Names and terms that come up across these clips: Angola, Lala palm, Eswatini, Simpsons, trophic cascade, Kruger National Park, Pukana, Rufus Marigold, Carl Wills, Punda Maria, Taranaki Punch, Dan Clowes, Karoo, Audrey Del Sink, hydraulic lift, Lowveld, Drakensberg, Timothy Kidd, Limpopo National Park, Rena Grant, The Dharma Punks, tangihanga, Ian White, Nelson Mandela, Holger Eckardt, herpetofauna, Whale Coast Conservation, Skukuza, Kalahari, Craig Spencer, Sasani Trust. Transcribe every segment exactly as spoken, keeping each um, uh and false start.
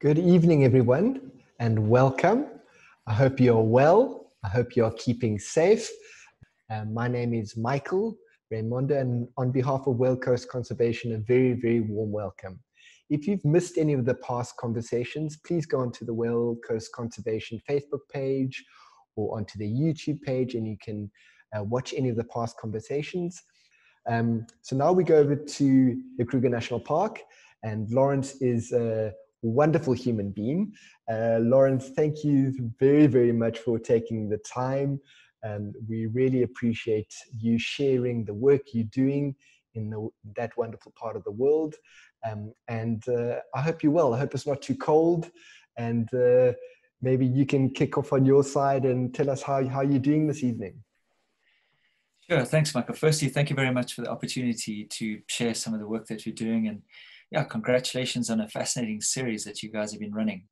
Good evening, everyone, and welcome. I hope you're well. I hope you're keeping safe. Uh, my name is Michael Raymondo, and on behalf of Whale Coast Conservation, a very, very warm welcome. If you've missed any of the past conversations, please go onto the Whale Coast Conservation Facebook page or onto the YouTube page, and you can uh, watch any of the past conversations. Um, so now we go over to the Kruger National Park, and Laurence is a uh, wonderful human being. Uh, Laurence, thank you very, very much for taking the time. Um, we really appreciate you sharing the work you're doing in the, that wonderful part of the world. Um, and uh, I hope you're well. I hope it's not too cold. And uh, maybe you can kick off on your side and tell us how, how you're doing this evening. Sure. Thanks, Michael. Firstly, thank you very much for the opportunity to share some of the work that you're doing, and yeah, congratulations on a fascinating series that you guys have been running.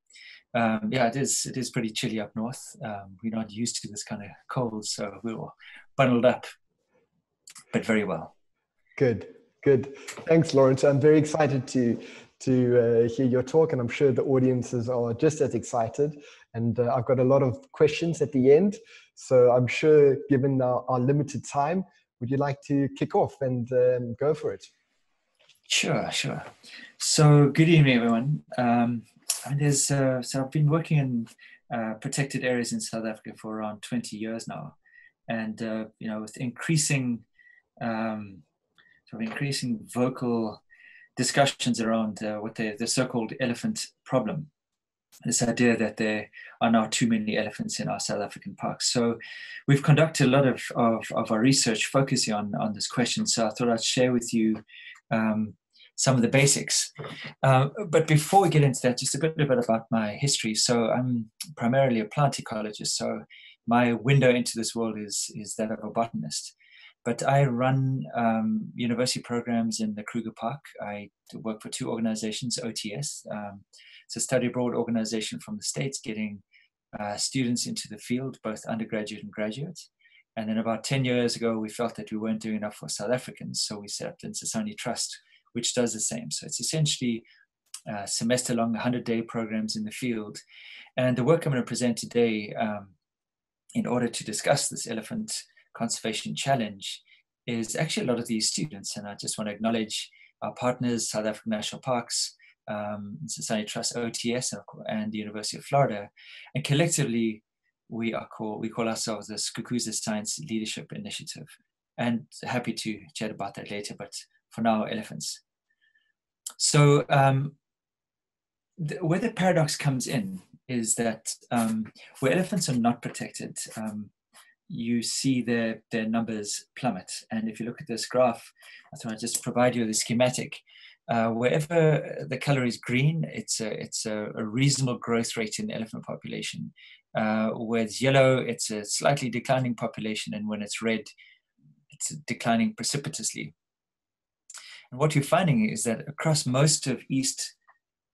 Um, yeah, it is it is pretty chilly up north. Um, we're not used to this kind of cold, so we're all bundled up, but very well. Good, good. Thanks, Laurence. I'm very excited to, to uh, hear your talk, and I'm sure the audiences are just as excited. And uh, I've got a lot of questions at the end, so I'm sure, given our, our limited time, would you like to kick off and um, go for it? Sure, sure. So good evening, everyone. Um, and there's, uh, so I've been working in uh, protected areas in South Africa for around twenty years now. And, uh, you know, with increasing, um, sort of increasing vocal discussions around uh, what they, the so-called elephant problem, this idea that there are now too many elephants in our South African parks. So we've conducted a lot of, of, of our research focusing on, on this question. So I thought I'd share with you Um, some of the basics. Uh, but before we get into that, just a bit, a bit about my history. So I'm primarily a plant ecologist, so my window into this world is, is that of a botanist. But I run um, university programs in the Kruger Park. I work for two organizations, O T S. Um, it's a study abroad organization from the States, getting uh, students into the field, both undergraduate and graduates. And then about ten years ago, we felt that we weren't doing enough for South Africans. So we set up the Sasani Trust, which does the same. So it's essentially uh, semester-long one hundred day programs in the field. And the work I'm going to present today, um, in order to discuss this elephant conservation challenge, is actually a lot of these students. And I just want to acknowledge our partners, South African National Parks, um, Sasani Trust, O T S, and the University of Florida. And collectively, We are call, we call ourselves the Skukuza Science Leadership Initiative, and happy to chat about that later, but for now, elephants. So um, the, where the paradox comes in is that um, where elephants are not protected, um, you see their, their numbers plummet. And if you look at this graph, I thought I'd just provide you with a schematic. Uh, wherever the color is green, it's a, it's a, a reasonable growth rate in the elephant population. Uh, where it's yellow, it's a slightly declining population, and when it's red, it's declining precipitously. And what you're finding is that across most of East,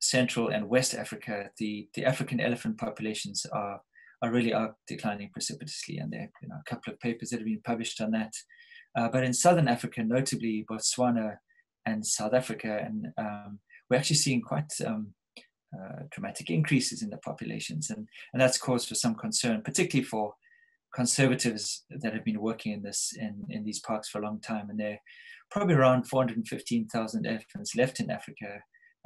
Central, and West Africa, the, the African elephant populations are, are really are declining precipitously, and there are you know, a couple of papers that have been published on that. Uh, but in Southern Africa, notably Botswana and South Africa, and um, we're actually seeing quite um, Uh, dramatic increases in the populations, and, and that's cause for some concern, particularly for conservatives that have been working in this in, in these parks for a long time. And there are probably around four hundred fifteen thousand elephants left in Africa,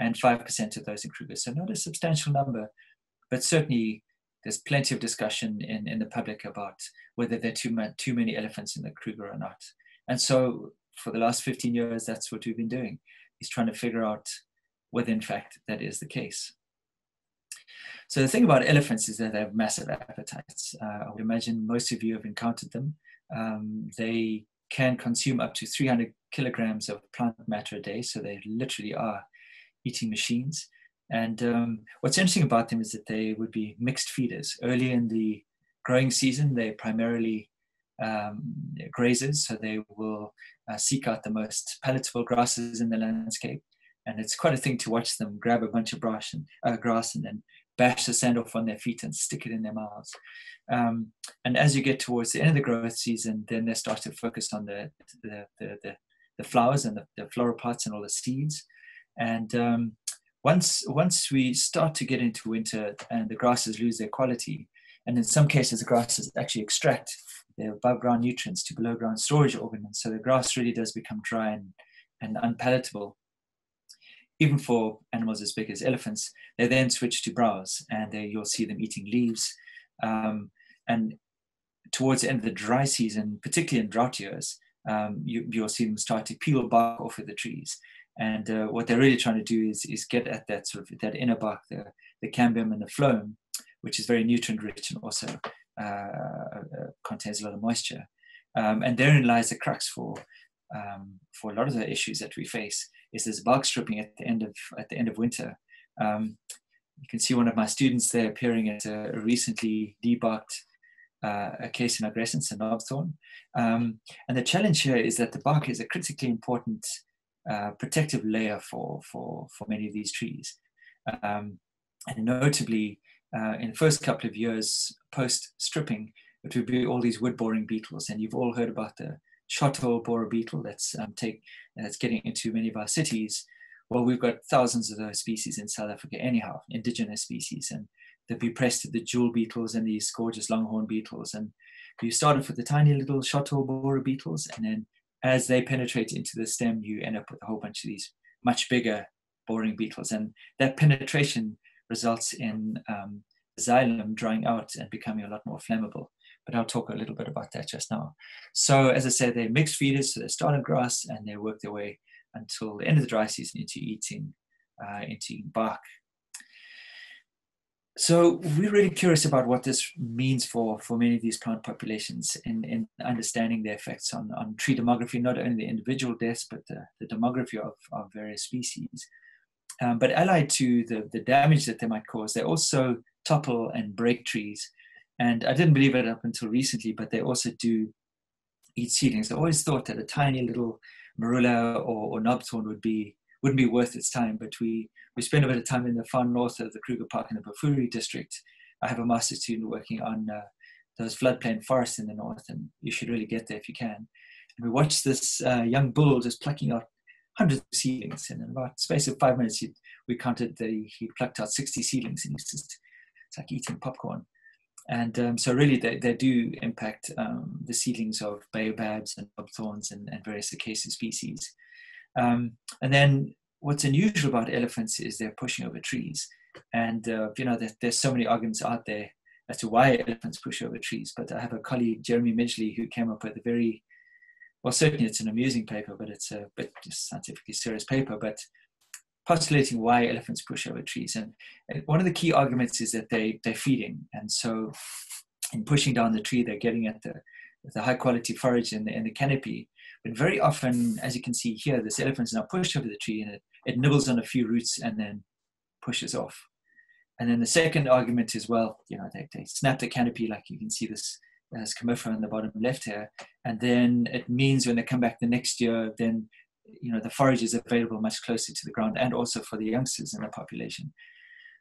and five percent of those in Kruger, so not a substantial number, but certainly there's plenty of discussion in, in the public about whether there are too, ma too many elephants in the Kruger or not. And so for the last fifteen years, that's what we've been doing, is trying to figure out whether in fact that is the case. So the thing about elephants is that they have massive appetites. Uh, I would imagine most of you have encountered them. Um, they can consume up to three hundred kilograms of plant matter a day, so they literally are eating machines. And um, what's interesting about them is that they would be mixed feeders. Early in the growing season, they're primarily um, grazers, so they will uh, seek out the most palatable grasses in the landscape. And it's quite a thing to watch them grab a bunch of brush and uh, grass and then bash the sand off on their feet and stick it in their mouths. Um, and as you get towards the end of the growth season, then they start to focus on the the the, the, the flowers and the, the floral parts and all the seeds. And um, once, once we start to get into winter and the grasses lose their quality, and in some cases the grasses actually extract their above ground nutrients to below ground storage organelles, so the grass really does become dry and, and unpalatable. Even for animals as big as elephants, they then switch to browse, and there you'll see them eating leaves. Um, and towards the end of the dry season, particularly in drought years, um, you, you'll see them start to peel bark off of the trees. And uh, what they're really trying to do is, is get at that sort of that inner bark, the, the cambium and the phloem, which is very nutrient rich and also uh, uh, contains a lot of moisture. Um, and therein lies the crux for um, for a lot of the issues that we face. Is this bark stripping at the end of at the end of winter? Um, you can see one of my students there appearing at a recently debarked uh, a case in Agrescens and knobthorn. Um, and the challenge here is that the bark is a critically important uh, protective layer for for for many of these trees, um, and notably uh, in the first couple of years post stripping, it would be all these wood boring beetles, and you've all heard about the shot-hole borer beetle that's um, take that's getting into many of our cities. Well, we've got thousands of those species in South Africa anyhow, indigenous species, and they'll be pressed to the jewel beetles and these gorgeous longhorn beetles. And you start off with the tiny little shot-hole borer beetles, and then as they penetrate into the stem, you end up with a whole bunch of these much bigger boring beetles, and that penetration results in um, xylem drying out and becoming a lot more flammable. But I'll talk a little bit about that just now. So as I said, they're mixed feeders, so they start on grass and they work their way until the end of the dry season into eating, uh, into eating bark. So we're really curious about what this means for, for many of these plant populations in, in understanding the effects on, on tree demography, not only the individual deaths, but the, the demography of, of various species. Um, but allied to the, the damage that they might cause, they also topple and break trees. And I didn't believe it up until recently, but they also do eat seedlings. I always thought that a tiny little marula or, or knobthorn would be, wouldn't be worth its time, but we, we spent a bit of time in the far north of the Kruger Park in the Pafuri district. I have a master's student working on uh, those floodplain forests in the north, and you should really get there if you can. And we watched this uh, young bull just plucking out hundreds of seedlings, and in about the space of five minutes, he, we counted that he, he plucked out sixty seedlings, and it's just it's like eating popcorn. And um, so really they, they do impact um, the seedlings of baobabs and knobthorns and, and various acacia species. Um, and then what's unusual about elephants is they're pushing over trees. And uh, you know, there, there's so many arguments out there as to why elephants push over trees. But I have a colleague, Jeremy Midgley, who came up with a very, well, certainly it's an amusing paper, but it's a bit just scientifically serious paper, but postulating why elephants push over trees. And one of the key arguments is that they, they're feeding. And so in pushing down the tree, they're getting at the, the high quality forage in the, in the canopy. But very often, as you can see here, this elephant is now pushed over the tree and it, it nibbles on a few roots and then pushes off. And then the second argument is, well, you know, they, they snap the canopy, like you can see this, this comifera in the bottom left here. And then it means when they come back the next year, then you know, the forage is available much closer to the ground and also for the youngsters in the population.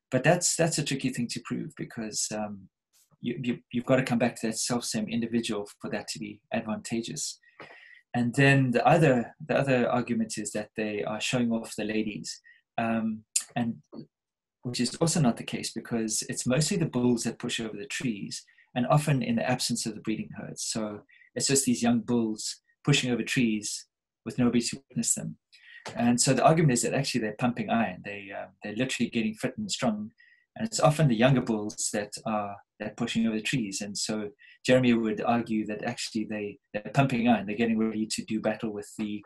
But that's that's a tricky thing to prove, because um, you, you, you've got to come back to that self-same individual for that to be advantageous. And then the other, the other argument is that they are showing off the ladies, um, and which is also not the case, because it's mostly the bulls that push over the trees, and often in the absence of the breeding herds. So it's just these young bulls pushing over trees with nobody to witness them. And so the argument is that actually they're pumping iron. They, uh, they're literally getting fit and strong. And it's often the younger bulls that are, that are pushing over the trees. And so Jeremy would argue that actually they, they're pumping iron. They're getting ready to do battle with the,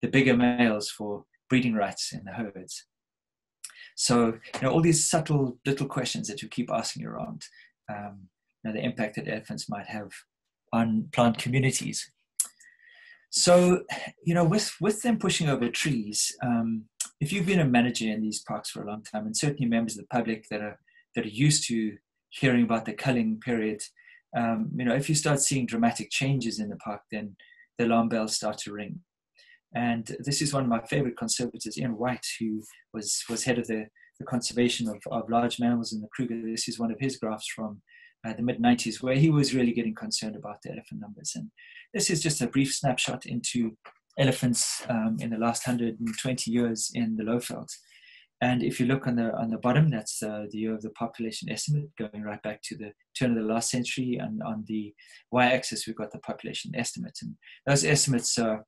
the bigger males for breeding rights in the herds. So you know, all these subtle little questions that you keep asking around, um, you know, the impact that elephants might have on plant communities. So, you know, with, with them pushing over trees, um, if you've been a manager in these parks for a long time, and certainly members of the public that are, that are used to hearing about the culling period, um, you know, if you start seeing dramatic changes in the park, then the alarm bells start to ring. And this is one of my favorite conservators, Ian White, who was, was head of the, the conservation of, of large mammals in the Kruger. This is one of his graphs from Uh, the mid nineties, where he was really getting concerned about the elephant numbers. And this is just a brief snapshot into elephants um, in the last one hundred twenty years in the Lowveld. And if you look on the on the bottom, that's uh, the year of the population estimate, going right back to the turn of the last century. And on the y-axis, we've got the population estimates. And those estimates are,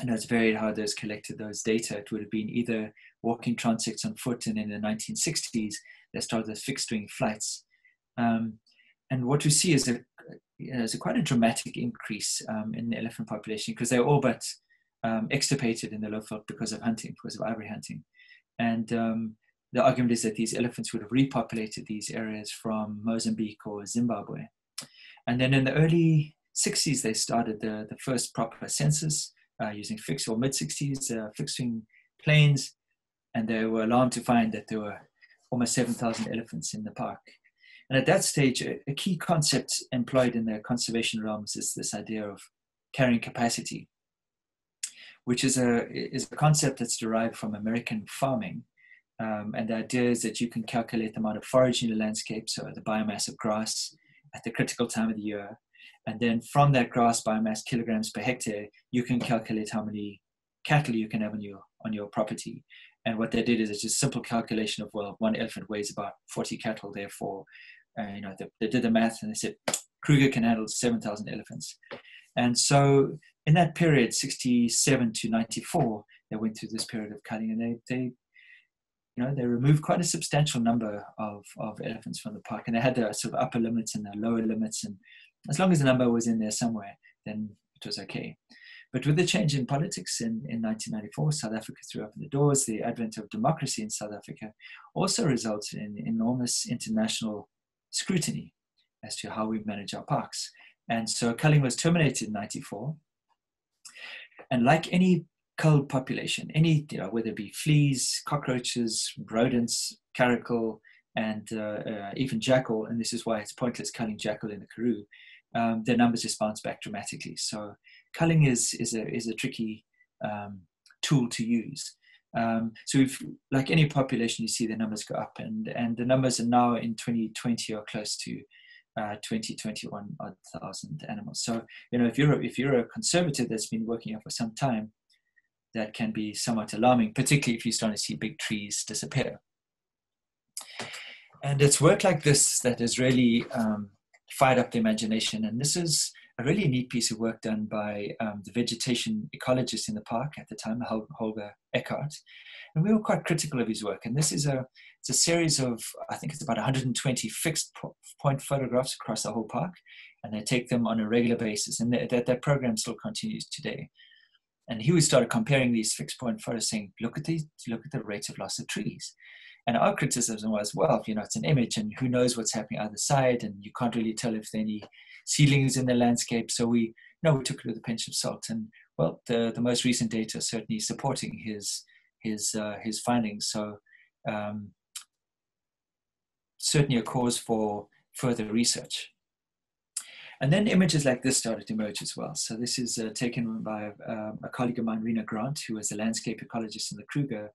I know it's varied how those collected those data. It would have been either walking transects on foot, and in the nineteen sixties, they started fixed-wing flights. Um, and what we see is a, you know, is a quite a dramatic increase um, in the elephant population, because they're all but um, extirpated in the Lowveld because of hunting, because of ivory hunting. And um, the argument is that these elephants would have repopulated these areas from Mozambique or Zimbabwe. And then in the early sixties, they started the, the first proper census uh, using fixed or mid-sixties uh, fixed-wing planes. And they were alarmed to find that there were almost seven thousand elephants in the park. And at that stage, a, a key concept employed in the conservation realms is this idea of carrying capacity, which is a, is a concept that's derived from American farming. Um, and the idea is that you can calculate the amount of forage in the landscape, so the biomass of grass at the critical time of the year. And then from that grass biomass, kilograms per hectare, you can calculate how many cattle you can have on your, on your property. And what they did is it's just simple calculation of, well, one elephant weighs about forty cattle, therefore, uh, you know, they, they did the math and they said, Kruger can handle seven thousand elephants. And so in that period, sixty-seven to ninety-four, they went through this period of cutting, and they, they you know, they removed quite a substantial number of, of elephants from the park. And they had their sort of upper limits and their lower limits. And as long as the number was in there somewhere, then it was okay. But with the change in politics in, in nineteen ninety-four, South Africa threw open the doors. The advent of democracy in South Africa also resulted in enormous international scrutiny as to how we manage our parks. And so culling was terminated in ninety-four. And like any culled population, any, you know, whether it be fleas, cockroaches, rodents, caracal, and uh, uh, even jackal, and this is why it's pointless culling jackal in the Karoo, um, their numbers just bounce back dramatically. So culling is, is, a, is a tricky um, tool to use. Um, so if, like any population, you see the numbers go up, and, and the numbers are now in twenty twenty or close to Uh, twenty, twenty-one odd thousand animals. So, you know, if you're, a, if you're a conservative that's been working here for some time, that can be somewhat alarming, particularly if you start to see big trees disappear. And it's work like this that has really um, fired up the imagination. And this is a really neat piece of work done by um, the vegetation ecologist in the park at the time, Hol Holger Eckardt. And we were quite critical of his work. And this is a, it's a series of, I think it's about one hundred twenty fixed po point photographs across the whole park. And they take them on a regular basis. And that that program still continues today. And he would start comparing these fixed point photos, saying, look at these, look at the rates of loss of trees. And our criticism was, well, you know, it's an image and who knows what's happening either side. And you can't really tell if there are any ceilings in the landscape. So we, you know, we took it with a pinch of salt. And well, the, the most recent data is certainly supporting his, his, uh, his findings. So um, certainly a cause for further research. And then images like this started to emerge as well. So this is uh, taken by uh, a colleague of mine, Rena Grant, who was a landscape ecologist in the Kruger.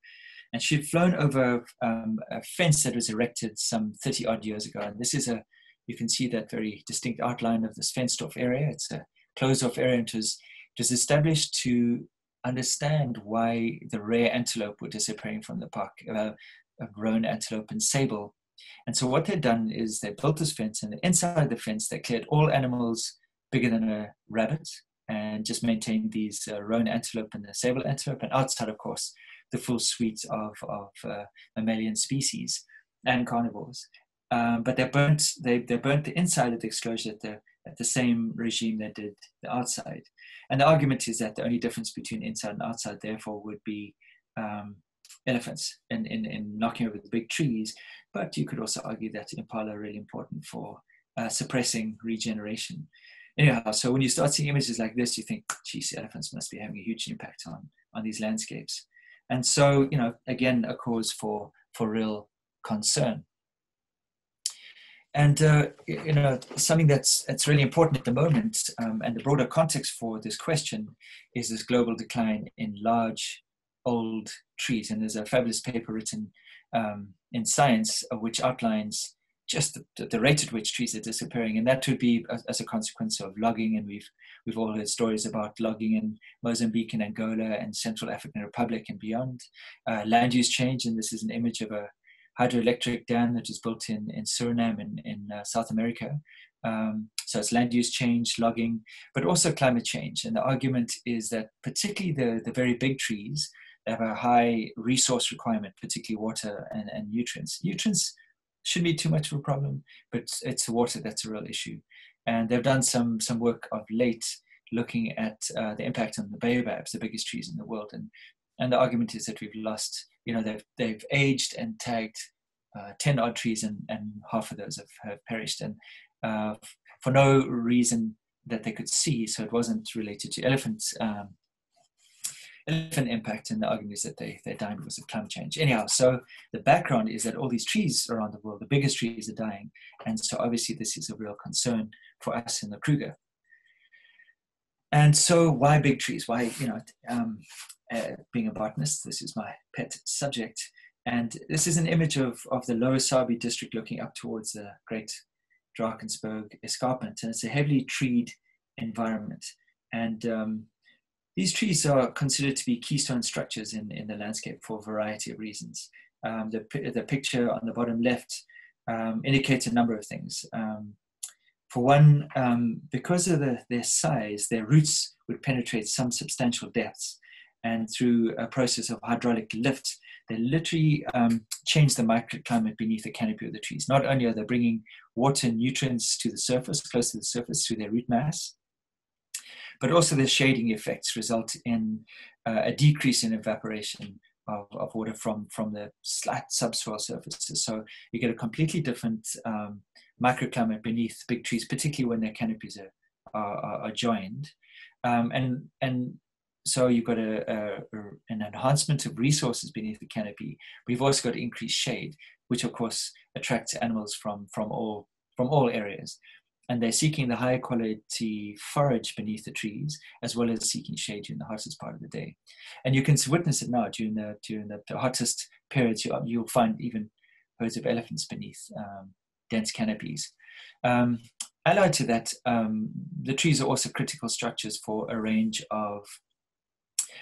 And she'd flown over um, a fence that was erected some thirty odd years ago. And this is a, you can see that very distinct outline of this fenced off area. It's a closed off area, and it was, it was established to understand why the rare antelope were disappearing from the park, uh, roan antelope and sable. And so what they've done is they built this fence, and inside the fence they cleared all animals bigger than a rabbit and just maintained these uh, roan antelope and the sable antelope, and outside, of course, the full suite of, of uh, mammalian species and carnivores. Um, but they burnt, they, they burnt the inside of the enclosure at the, at the same regime they did the outside. And the argument is that the only difference between inside and outside, therefore, would be um, elephants in, in, in knocking over the big trees. But you could also argue that impala are really important for uh, suppressing regeneration. Anyhow, so when you start seeing images like this, you think, geez, elephants must be having a huge impact on, on these landscapes. And so, you know, again, a cause for, for real concern. And, uh, you know, something that's, that's really important at the moment, um, and the broader context for this question is this global decline in large old trees. And there's a fabulous paper written um, in Science, uh, which outlines just the, the rate at which trees are disappearing, and that to be as, as a consequence of logging. And we've we've all heard stories about logging in Mozambique and Angola and Central African Republic and beyond. Uh, land use change, and this is an image of a hydroelectric dam that was built in, in Suriname in, in uh, South America. Um, so it's land use change, logging, but also climate change. And the argument is that particularly the, the very big trees have a high resource requirement, particularly water and, and nutrients. Nutrients shouldn't be too much of a problem, but it's the water that's a real issue. And they've done some, some work of late looking at uh, the impact on the baobabs, the biggest trees in the world. And, and the argument is that we've lost, you know, they've, they've aged and tagged uh, ten odd trees, and, and half of those have, have perished. And uh, for no reason that they could see, so it wasn't related to elephants. Um, elephant impact, and the argument is that they, they're dying because of climate change. Anyhow, so the background is that all these trees around the world, the biggest trees, are dying. And so obviously this is a real concern for us in the Kruger. And so why big trees? Why, you know, um, uh, being a botanist, this is my pet subject. And this is an image of, of the Lower Sabi district looking up towards the Great Drakensberg Escarpment. And it's a heavily treed environment. And um, these trees are considered to be keystone structures in, in the landscape for a variety of reasons. Um, the, the picture on the bottom left um, indicates a number of things. Um, for one, um, because of the, their size, their roots would penetrate some substantial depths. And through a process of hydraulic lift, they literally um, change the microclimate beneath the canopy of the trees. Not only are they bringing water and nutrients to the surface, close to the surface through their root mass, but also the shading effects result in uh, a decrease in evaporation of, of water from, from the slight subsoil surfaces. So you get a completely different um, microclimate beneath big trees, particularly when their canopies are, are, are joined. Um, and, and so you've got a, a, a, an enhancement of resources beneath the canopy. We've also got increased shade, which of course attracts animals from, from, all, from all areas. And they're seeking the higher quality forage beneath the trees, as well as seeking shade during the hottest part of the day. And you can witness it now during the, during the hottest periods. You, you'll find even herds of elephants beneath um, dense canopies. Um, allied to that, um, the trees are also critical structures for a range of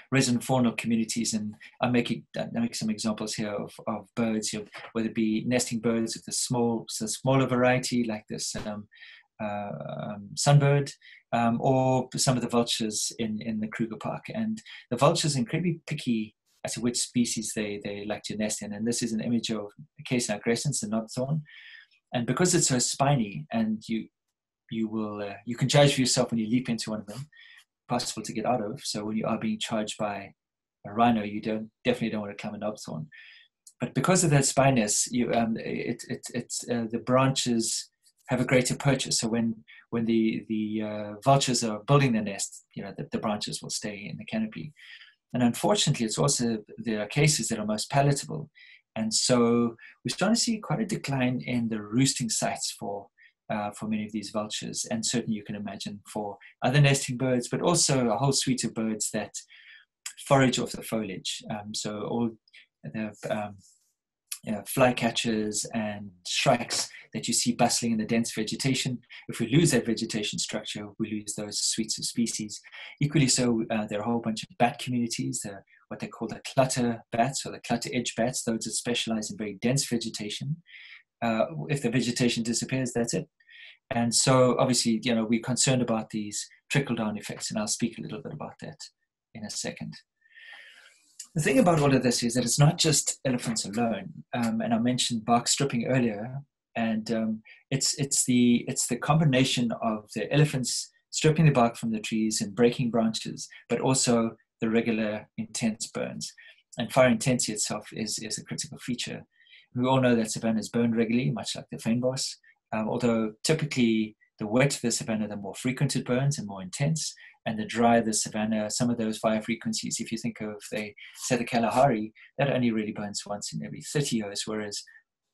resident faunal communities, and I'm making I make some examples here of, of birds, you know, whether it be nesting birds of the small, so smaller variety like this um, Uh, um, sunbird, um, or some of the vultures in, in the Kruger Park. And the vultures are incredibly picky as to which species they, they like to nest in. And this is an image of Casein agrescens, the knobthorn. And because it's so spiny, and you you will uh, you can judge for yourself when you leap into one of them, possible to get out of. So when you are being charged by a rhino, you don't definitely don't want to climb a knobthorn. But because of that spiness, you um, it it it's uh, the branches have a greater purchase. So when when the the uh, vultures are building their nest, you know, the, the branches will stay in the canopy. And unfortunately, it's also there are cases that are most palatable. And so we're starting to see quite a decline in the roosting sites for uh, for many of these vultures, and certainly you can imagine for other nesting birds, but also a whole suite of birds that forage off the foliage. Um, so all the um, you know, flycatchers and shrikes that you see bustling in the dense vegetation. If we lose that vegetation structure, we lose those suites of species. Equally so, uh, there are a whole bunch of bat communities, uh, what they call the clutter bats or the clutter edge bats, those that specialize in very dense vegetation. Uh, if the vegetation disappears, that's it. And so obviously, you know, we're concerned about these trickle-down effects, and I'll speak a little bit about that in a second. The thing about all of this is that it's not just elephants alone, um, and I mentioned bark stripping earlier, and um, it's, it's, the, it's the combination of the elephants stripping the bark from the trees and breaking branches, but also the regular intense burns. And fire intensity itself is, is a critical feature. We all know that savannas burn regularly, much like the Fynbos, um, although typically the wetter the savanna, the more frequent it burns and more intense. And the drier the savanna, some of those fire frequencies, if you think of, they say the Kalahari, that only really burns once in every thirty years, whereas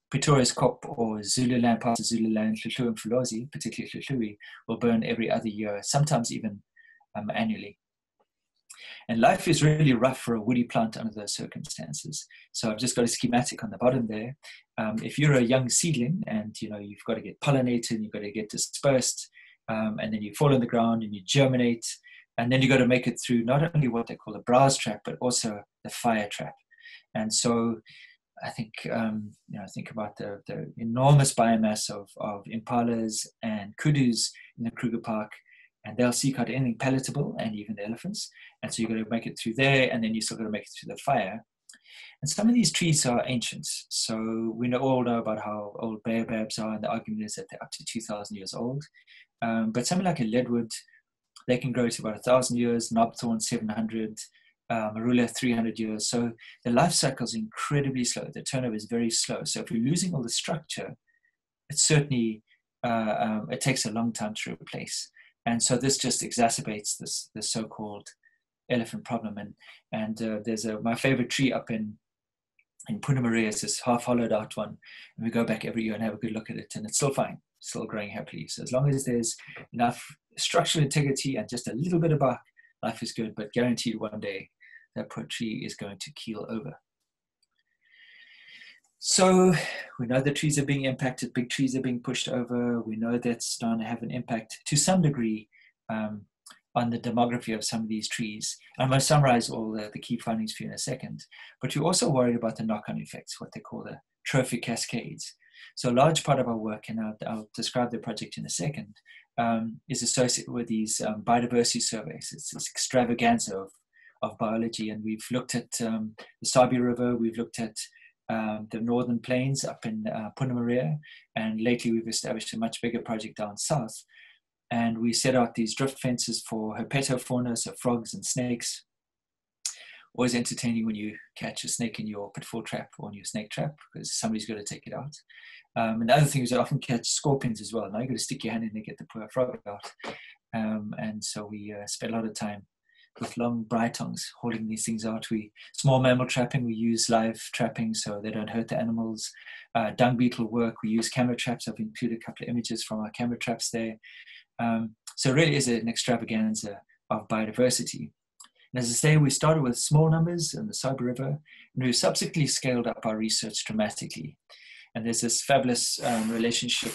Pretoria's Kop or Zululand, parts of Zululand, Hluhluwe and iMfolozi, particularly Hluhluwe, will burn every other year, sometimes even um, annually. And life is really rough for a woody plant under those circumstances. So I've just got a schematic on the bottom there. Um, if you're a young seedling and you know, you've got to get pollinated, you've got to get dispersed, um, and then you fall on the ground and you germinate, and then you've got to make it through not only what they call the browse trap, but also the fire trap. And so I think, um, you know, think about the, the enormous biomass of, of impalas and kudus in the Kruger Park, and they'll seek out anything palatable, and even the elephants. And so you've got to make it through there, and then you still got to make it through the fire. And some of these trees are ancient. So we know, all know about how old baobabs are, and the argument is that they're up to two thousand years old. Um, but something like a leadwood, they can grow to about one thousand years, knobthorn seven hundred, Um, marula three hundred years. So the life cycle is incredibly slow. The turnover is very slow. So if you're losing all the structure, it certainly uh, um, it takes a long time to replace. And so this just exacerbates this the so-called elephant problem. And and uh, there's a my favorite tree up in in Punda Maria is this half hollowed out one, and we go back every year and have a good look at it, and it's still fine, still growing happily. So as long as there's enough structural integrity and just a little bit of bark, life is good. But guaranteed one day that poor tree is going to keel over. So we know the trees are being impacted, big trees are being pushed over. We know that's starting to have an impact to some degree um, on the demography of some of these trees. I'm going to summarize all the, the key findings for you in a second, but you're also worried about the knock-on effects, what they call the trophic cascades. So a large part of our work, and I'll, I'll describe the project in a second, um, is associated with these um, biodiversity surveys. It's this extravaganza of of biology, and we've looked at um, the Sabi River, we've looked at um, the northern plains up in uh, Punda Maria, and lately we've established a much bigger project down south, and we set out these drift fences for herpetofauna, so frogs and snakes. Always entertaining when you catch a snake in your pitfall trap or in your snake trap, because somebody's got to take it out. Um, and the other thing is I often catch scorpions as well. Now you've got to stick your hand in there, get the poor frog out. Um, and so we uh, spent a lot of time with long bright tongs holding these things out. We small mammal trapping, we use live trapping so they don't hurt the animals. Uh, dung beetle work, we use camera traps. I've included a couple of images from our camera traps there. Um, so it really is an extravaganza of biodiversity. And as I say, we started with small numbers in the Sabi River, and we've subsequently scaled up our research dramatically. And there's this fabulous um, relationship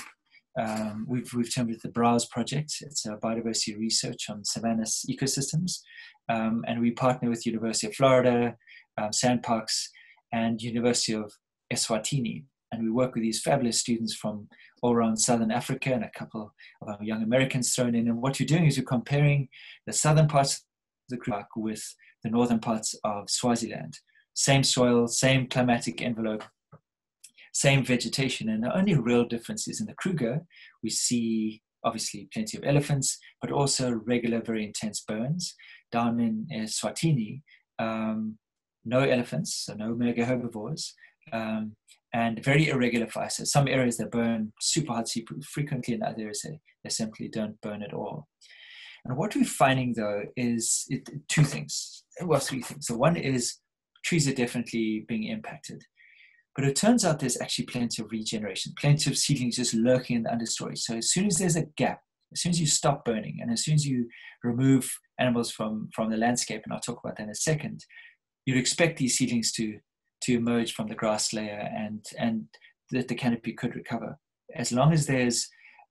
Um, we've, we've termed it the Browse Project. It's a biodiversity research on savanna ecosystems. Um, and we partner with University of Florida, um, SANParks, and University of Eswatini. And we work with these fabulous students from all around Southern Africa, and a couple of our young Americans thrown in. And what you're doing is you're comparing the southern parts of the Kruger Park with the northern parts of Swaziland. Same soil, same climatic envelope, same vegetation, and the only real difference is in the Kruger, we see obviously plenty of elephants, but also regular, very intense burns. Down in Eswatini, um, no elephants, so no mega herbivores, um, and very irregular fire. So some areas they burn super hot, super frequently, and other areas they, they simply don't burn at all. And what we're finding though is it, two things, well, three things. So one is trees are definitely being impacted. But it turns out there's actually plenty of regeneration, plenty of seedlings just lurking in the understory. So as soon as there's a gap, as soon as you stop burning, and as soon as you remove animals from, from the landscape, and I'll talk about that in a second, you'd expect these seedlings to, to emerge from the grass layer, and, and that the canopy could recover. As long as there's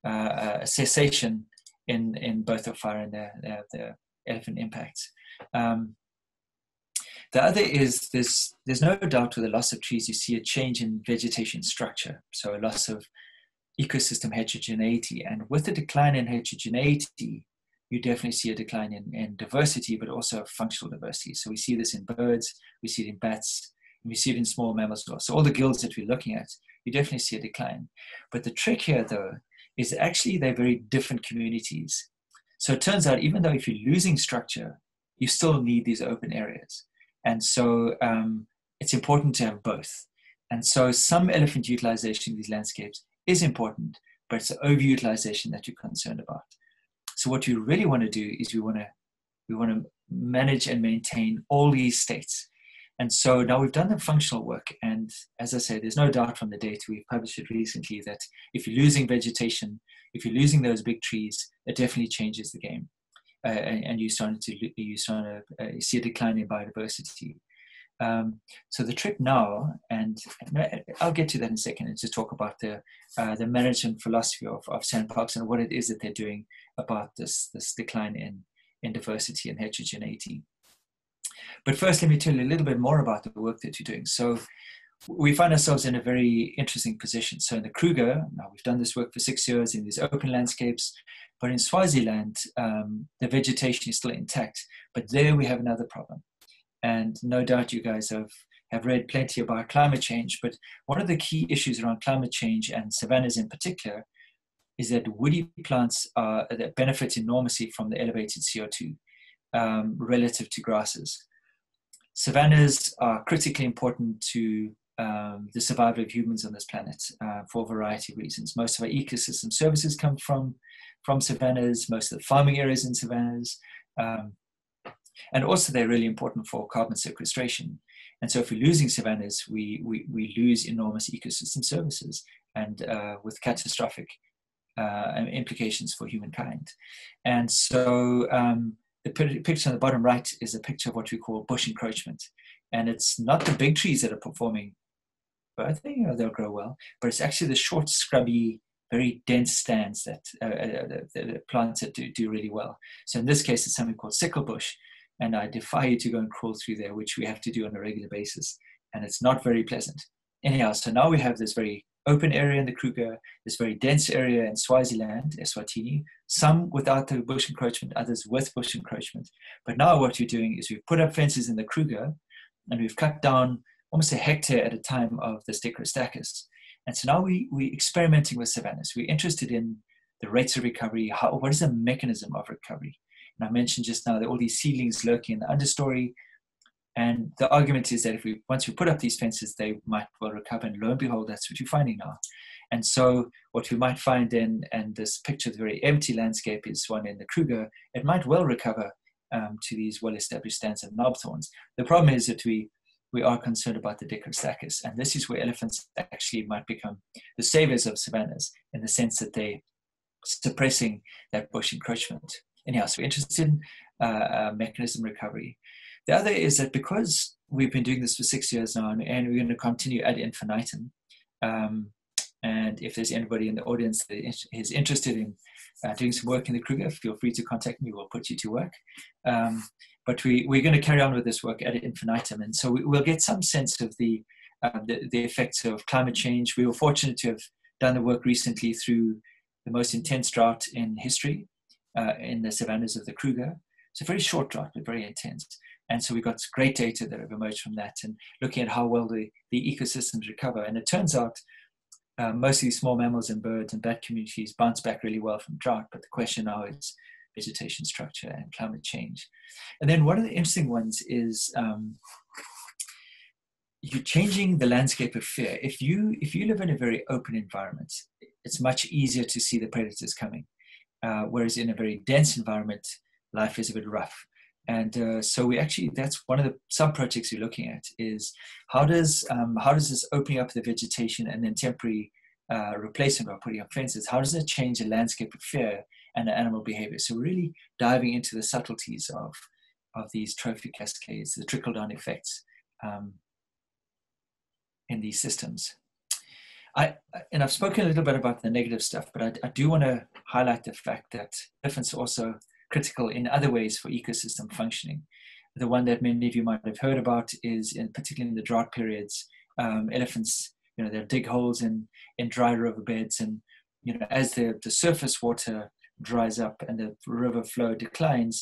uh, a cessation in, in both the fire and the, the, the elephant impacts. Um, The other is there's, there's no doubt with the loss of trees, you see a change in vegetation structure. So a loss of ecosystem heterogeneity. And with the decline in heterogeneity, you definitely see a decline in, in diversity, but also functional diversity. So we see this in birds, we see it in bats, and we see it in small mammals as well. So all the guilds that we're looking at, you definitely see a decline. But the trick here though, is actually they're very different communities. So it turns out, even though if you're losing structure, you still need these open areas. And so um, it's important to have both. And so some elephant utilization of these landscapes is important, but it's the overutilization that you're concerned about. So what you really want to do is we want to we want to manage and maintain all these states. And so now we've done the functional work. And as I say, there's no doubt from the data we've published it recently that if you're losing vegetation, if you're losing those big trees, it definitely changes the game. uh, and you're starting to you're starting to uh, see a decline in biodiversity. Um, so the trick now, and I'll get to that in a second, and just talk about the uh, the management philosophy of, of SANParks and what it is that they're doing about this this decline in in diversity and heterogeneity. But first, let me tell you a little bit more about the work that you're doing. So we find ourselves in a very interesting position. So in the Kruger, now we've done this work for six years in these open landscapes, but in Swaziland, um, the vegetation is still intact. But there we have another problem. And no doubt you guys have, have read plenty about climate change, but one of the key issues around climate change and savannas in particular is that woody plants are, that benefit enormously from the elevated C O two um, relative to grasses. Savannas are critically important to um, the survival of humans on this planet uh, for a variety of reasons. Most of our ecosystem services come from, from savannas, most of the farming areas in savannas, um, and also they're really important for carbon sequestration. And so if we're losing savannas, we, we, we lose enormous ecosystem services and uh, with catastrophic uh, implications for humankind. And so um, the picture on the bottom right is a picture of what we call bush encroachment. And it's not the big trees that are performing, but I think you know, they'll grow well, but it's actually the short, scrubby, very dense stands that uh, the, the plants that do, do really well. So in this case, it's something called sickle bush. And I defy you to go and crawl through there, which we have to do on a regular basis. And it's not very pleasant. Anyhow, so now we have this very open area in the Kruger, this very dense area in Swaziland, Eswatini, some without the bush encroachment, others with bush encroachment. But now what we're doing is we've put up fences in the Kruger, and we've cut down almost a hectare at a time of the Dichrostachys. And so now we, we're experimenting with savannas. We're interested in the rates of recovery. How, what is the mechanism of recovery? And I mentioned just now that all these seedlings lurking in the understory. And the argument is that if we once we put up these fences, they might well recover. And lo and behold, that's what you're finding now. And so what we might find in, and this picture of the very empty landscape is one in the Kruger, it might well recover um, to these well-established stands and knob thorns. The problem is that we, we are concerned about the Dichrostachys. And this is where elephants actually might become the saviors of savannas in the sense that they're suppressing that bush encroachment. Anyhow, so we're interested in uh, mechanism recovery. The other is that because we've been doing this for six years now, and, and we're going to continue ad infinitum, um, and if there's anybody in the audience that is interested in uh, doing some work in the Kruger, feel free to contact me, we'll put you to work. Um, but we, we're going to carry on with this work ad infinitum, and so we, we'll get some sense of the, uh, the, the effects of climate change. We were fortunate to have done the work recently through the most intense drought in history, Uh, in the savannas of the Kruger. It's a very short drought, but very intense. And so we got great data that have emerged from that and looking at how well the, the ecosystems recover. And it turns out uh, mostly small mammals and birds and bat communities bounce back really well from drought. But the question now is vegetation structure and climate change. And then one of the interesting ones is um, you're changing the landscape of fear. If you, if you live in a very open environment, it's much easier to see the predators coming. Uh, whereas in a very dense environment, life is a bit rough. And uh, so we actually, that's one of the sub-projects we're looking at is how does, um, how does this opening up the vegetation and then temporary uh, replacement by putting up fences, how does it change the landscape of fear and the animal behavior? So we're really diving into the subtleties of, of these trophic cascades, the trickle-down effects um, in these systems. I, and I've spoken a little bit about the negative stuff, but I, I do want to highlight the fact that elephants are also critical in other ways for ecosystem functioning. The one that many of you might have heard about is, in, particularly in the drought periods, um, elephants, you know, they'll dig holes in, in dry river beds, and you know, as the, the surface water dries up and the river flow declines,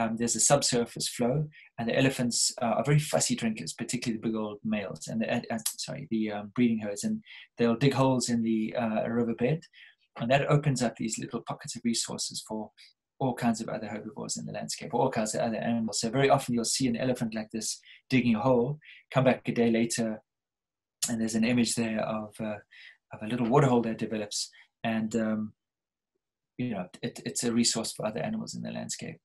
Um, there's a subsurface flow, and the elephants uh, are very fussy drinkers, particularly the big old males and the, uh, sorry, the um, breeding herds, and they'll dig holes in the uh, riverbed, and that opens up these little pockets of resources for all kinds of other herbivores in the landscape, all kinds of other animals. So very often you'll see an elephant like this digging a hole, come back a day later, and there's an image there of, uh, of a little waterhole that develops, and um, you know it, it's a resource for other animals in the landscape.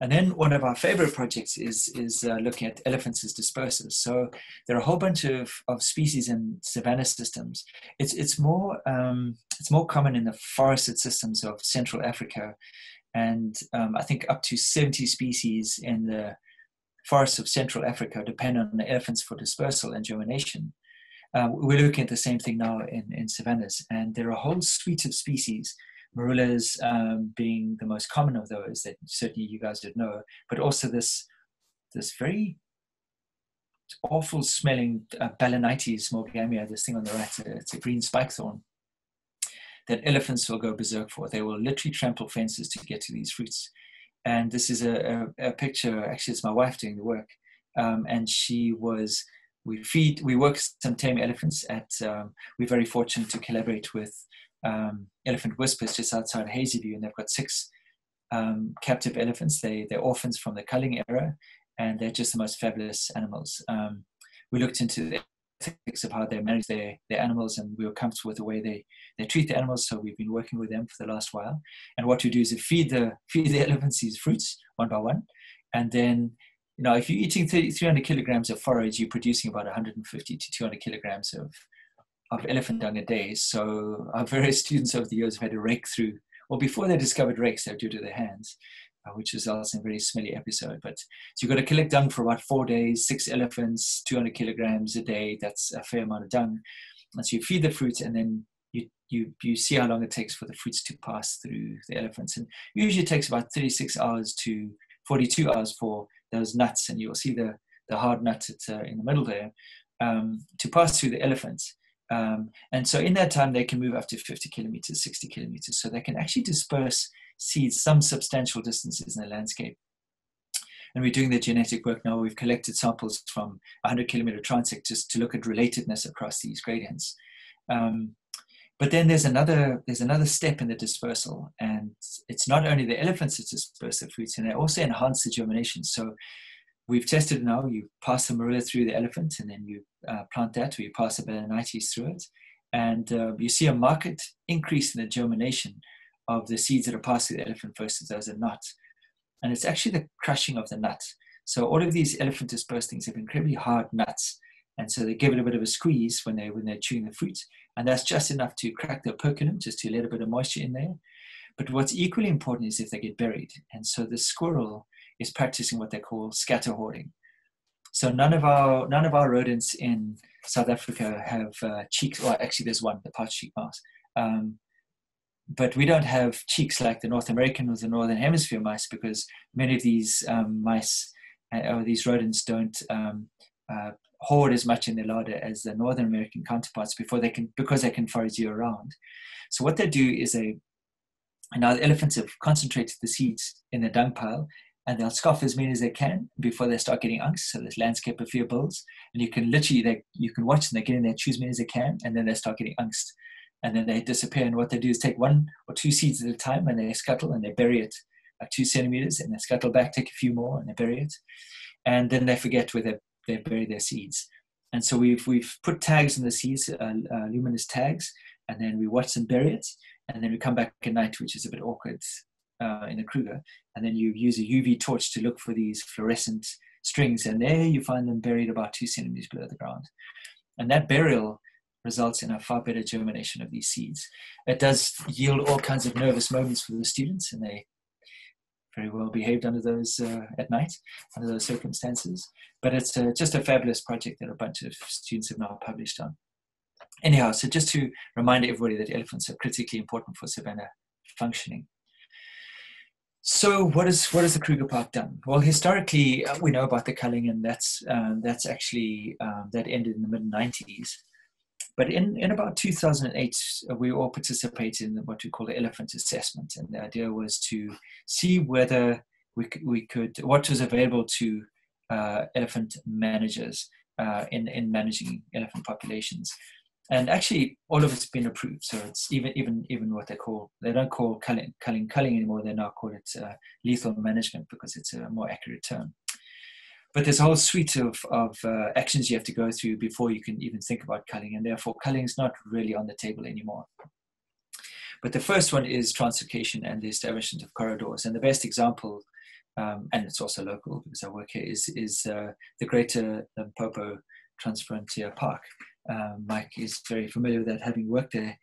And then one of our favorite projects is, is uh, looking at elephants as dispersers. So there are a whole bunch of, of species in savanna systems. It's, it's, more, um, it's more common in the forested systems of Central Africa And um, I think up to seventy species in the forests of Central Africa depend on the elephants for dispersal and germination. Uh, we're looking at the same thing now in, in savannas, and there are a whole suite of species, marulas um, being the most common of those that certainly you guys would know, but also this, this very awful smelling uh, Balanites morgamia, this thing on the right, uh, it's a green spike thorn that elephants will go berserk for. They will literally trample fences to get to these fruits. And this is a, a, a picture, actually it's my wife doing the work, um, and she was, we feed, we work some tame elephants at, um, we're very fortunate to collaborate with um, Elephant Whispers just outside Hazyview, and they've got six um, captive elephants. They, they're orphans from the culling era, and they're just the most fabulous animals. Um, we looked into the ethics of how they manage their, their animals, and we were comfortable with the way they, they treat the animals, so we've been working with them for the last while. And what we do is we feed the, feed the elephants these fruits one by one, and then, you know, if you're eating three hundred kilograms of forage, you're producing about one hundred fifty to two hundred kilograms of, of elephant dung a day. So our various students over the years have had to rake through, well, before they discovered rakes, they would do it with their hands, uh, which results in a very smelly episode. But so you've got to collect dung for about four days, six elephants, two hundred kilograms a day. That's a fair amount of dung. And so you feed the fruits, and then you, you, you see how long it takes for the fruits to pass through the elephants. And usually it takes about thirty-six hours to forty-two hours for those nuts, and you'll see the, the hard nut at, uh, in the middle there, um, to pass through the elephant. Um, and so in that time, they can move up to fifty kilometers, sixty kilometers. So they can actually disperse seeds some substantial distances in the landscape. And we're doing the genetic work now. We've collected samples from one hundred kilometer transect just to look at relatedness across these gradients. Um, But then there's another, there's another step in the dispersal, and it's not only the elephants that disperse the fruits, and they also enhance the germination. So we've tested now, you pass the marula through the elephant, and then you uh, plant that, or you pass the balanites through it, and uh, you see a marked increase in the germination of the seeds that are passed through the elephant versus those that are not. And it's actually the crushing of the nut. So all of these elephant dispersed things have incredibly hard nuts, and so they give it a bit of a squeeze when, they, when they're chewing the fruit. And that's just enough to crack the operculum, just to let a bit of moisture in there. But what's equally important is if they get buried. And so the squirrel is practicing what they call scatter hoarding. So none of our, none of our rodents in South Africa have uh, cheeks. Well, actually there's one, the pouch cheek mouse. Um, but we don't have cheeks like the North American or the Northern Hemisphere mice, because many of these um, mice, uh, or these rodents don't, um, uh, hoard as much in their larder as the Northern American counterparts before they can, because they can forage year round. So what they do is they, and now the elephants have concentrated the seeds in the dung pile, and they'll scoff as many as they can before they start getting angst. So this landscape of fear builds, and you can literally, they, you can watch them, they get in there, choose as many as they can, and then they start getting angst. And then they disappear, and what they do is take one or two seeds at a time, and they scuttle, and they bury it like two centimeters, and they scuttle back, take a few more, and they bury it. And then they forget where they're they bury their seeds. And so we've, we've put tags in the seeds, uh, uh, luminous tags, and then we watch them bury it, and then we come back at night, which is a bit awkward uh, in the Kruger, and then you use a U V torch to look for these fluorescent strings, and there you find them buried about two centimeters below the ground. And that burial results in a far better germination of these seeds. It does yield all kinds of nervous moments for the students, and they very well behaved under those uh, at night, under those circumstances. But it's a, just a fabulous project that a bunch of students have now published on. Anyhow, so just to remind everybody that elephants are critically important for savanna functioning. So what is what has the Kruger Park done? Well, historically, uh, we know about the culling, and that's uh, that's actually um, that ended in the mid nineties. But in, in about two thousand eight, we all participated in what we call the elephant assessment. And the idea was to see whether we, we could, what was available to uh, elephant managers uh, in, in managing elephant populations. And actually, all of it's been approved. So it's even even even what they call, they don't call culling culling, culling anymore. They now call it uh, lethal management, because it's a more accurate term. But there's a whole suite of, of uh, actions you have to go through before you can even think about culling, and therefore culling is not really on the table anymore. But the first one is translocation and the establishment of corridors. And the best example, um, and it's also local because I work here, is, is uh, the Greater Limpopo Transfrontier Park. Um, Mike is very familiar with that, having worked there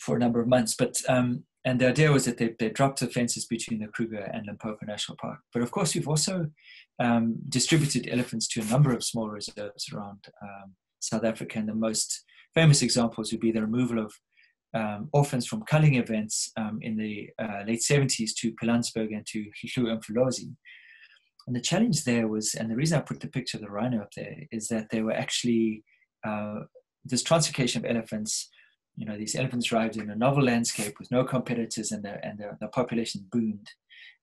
for a number of months. But um, And the idea was that they, they dropped the fences between the Kruger and Limpopo National Park. But of course, we've also um, distributed elephants to a number of small reserves around um, South Africa. And the most famous examples would be the removal of um, orphans from culling events um, in the uh, late seventies to Pilanesberg and to Hluhluwe and iMfolozi. And the challenge there was, and the reason I put the picture of the rhino up there, is that they were actually, uh, this translocation of elephants, you know, these elephants arrived in a novel landscape with no competitors, and the, and the, the population boomed.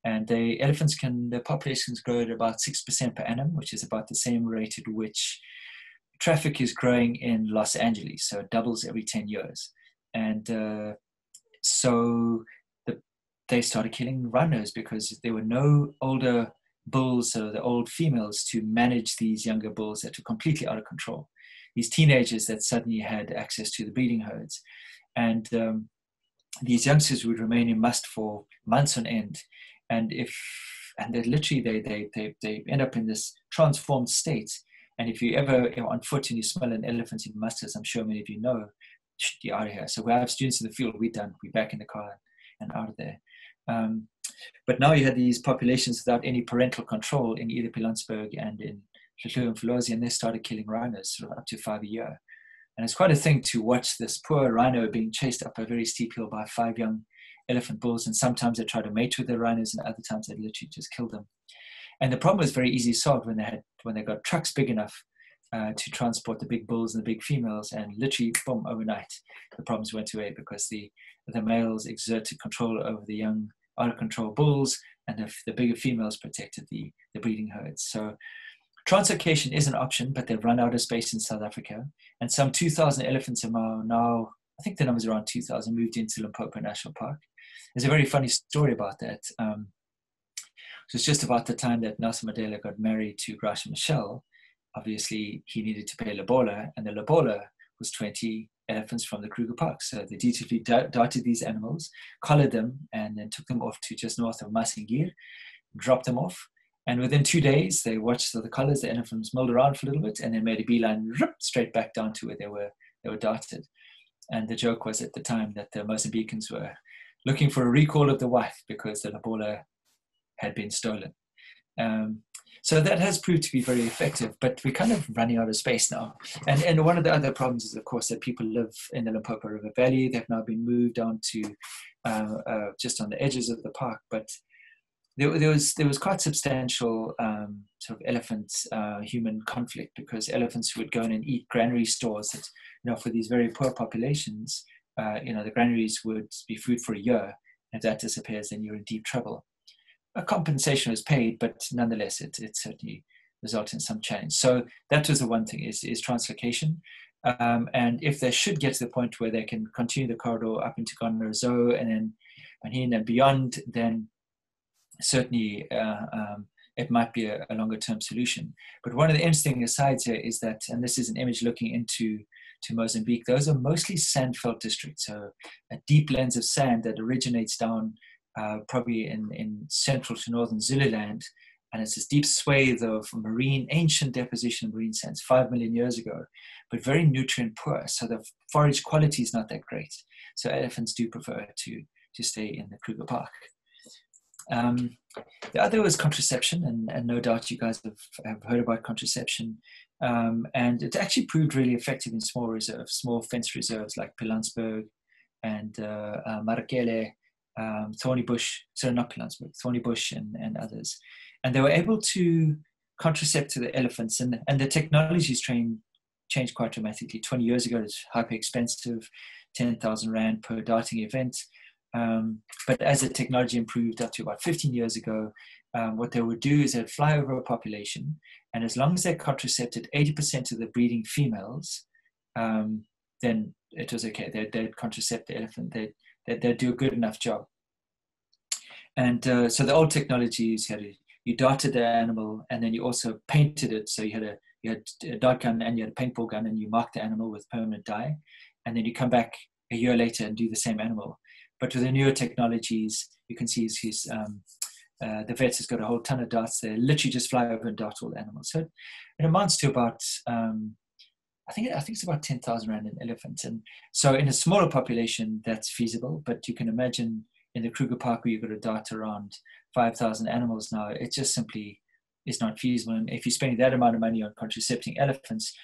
And the elephants can, their populations grow at about six percent per annum, which is about the same rate at which traffic is growing in Los Angeles. So it doubles every ten years. And uh, so the, they started killing rhinos because there were no older bulls, so the old females, to manage these younger bulls that were completely out of control. These teenagers that suddenly had access to the breeding herds. And um, these youngsters would remain in must for months on end. And if, and they literally, they, they, they, they end up in this transformed state. And if you ever, you know, on foot and you smell an elephant in must, as I'm sure many of you know, you're out of here. So we have students in the field, we're done, we're back in the car and out of there. Um, but now you had these populations without any parental control in either Pilanesberg and in Hluhluwe and iMfolozi, and they started killing rhinos sort of up to five a year. And it's quite a thing to watch this poor rhino being chased up a very steep hill by five young elephant bulls, and sometimes they try to mate with the rhinos, and other times they literally just kill them. And the problem was very easy to solve when they had, when they got trucks big enough uh, to transport the big bulls and the big females, and literally, boom, overnight, the problems went away because the, the males exerted control over the young, out-of-control bulls, and the, the bigger females protected the, the breeding herds. So translocation is an option, but they've run out of space in South Africa. And some two thousand elephants are now, I think the number's around two thousand, moved into Limpopo National Park. There's a very funny story about that. Um, it was just about the time that Nelson Mandela got married to Graça Machel. Obviously, he needed to pay lobola, and the lobola was twenty elephants from the Kruger Park. So they dutifully darted these animals, collared them, and then took them off to just north of Masingir, dropped them off. And within two days, they watched the colors, the elephants mulled around for a little bit, and then made a beeline straight back down to where they were, they were darted. And the joke was at the time that the Mozambicans were looking for a recall of the wife because the lobola had been stolen. Um, so that has proved to be very effective, but we're kind of running out of space now. And, and one of the other problems is, of course, that people live in the Limpopo River Valley. They've now been moved down to uh, uh, just on the edges of the park, but There, there, was, there was quite substantial um, sort of elephant uh, human conflict, because elephants would go in and eat granary stores that, you know, for these very poor populations, uh, you know, the granaries would be food for a year. If that disappears, then you're in deep trouble. A compensation was paid, but nonetheless, it, it certainly resulted in some challenge. So that was the one thing, is, is translocation. Um, and if they should get to the point where they can continue the corridor up into Goneril Zoo and then and here and beyond, then certainly uh, um, it might be a, a longer term solution. But one of the interesting asides here is that, and this is an image looking into to Mozambique, those are mostly sand-felt districts. So a deep lens of sand that originates down uh, probably in, in central to northern Zululand. And it's this deep swathe of marine, ancient deposition of marine sands, five million years ago, but very nutrient poor. So the forage quality is not that great. So elephants do prefer to, to stay in the Kruger Park. Um, the other was contraception, and, and no doubt you guys have, have heard about contraception, um, and it actually proved really effective in small reserves, small fence reserves like Pilanesberg and uh, uh, Marakele, um, Thornybush, sorry not Pilanesberg, Thornybush and, and others. And they were able to contracept to the elephants, and, and the technologies train, changed quite dramatically. twenty years ago it was hyper expensive, ten thousand rand per darting event. Um, but as the technology improved up to about fifteen years ago, um, what they would do is they'd fly over a population, and as long as they contracepted eighty percent of the breeding females, um, then it was okay. They'd, they'd contracept the elephant. They'd, they'd, they'd do a good enough job. And uh, so the old technologies, you, had a, you darted the animal, and then you also painted it. So you had, a, you had a dart gun and you had a paintball gun, and you marked the animal with permanent dye. And then you come back a year later and do the same animal. But with the newer technologies, you can see he's, he's, um, uh, the vets has got a whole ton of darts there, literally just fly over and dart all the animals. So it amounts to about um, I think, I think it's about ten thousand rand an elephant. And so in a smaller population, that's feasible, but you can imagine in the Kruger Park where you've got to dart around five thousand animals now, it just simply is not feasible. And if you're spending that amount of money on contracepting elephants,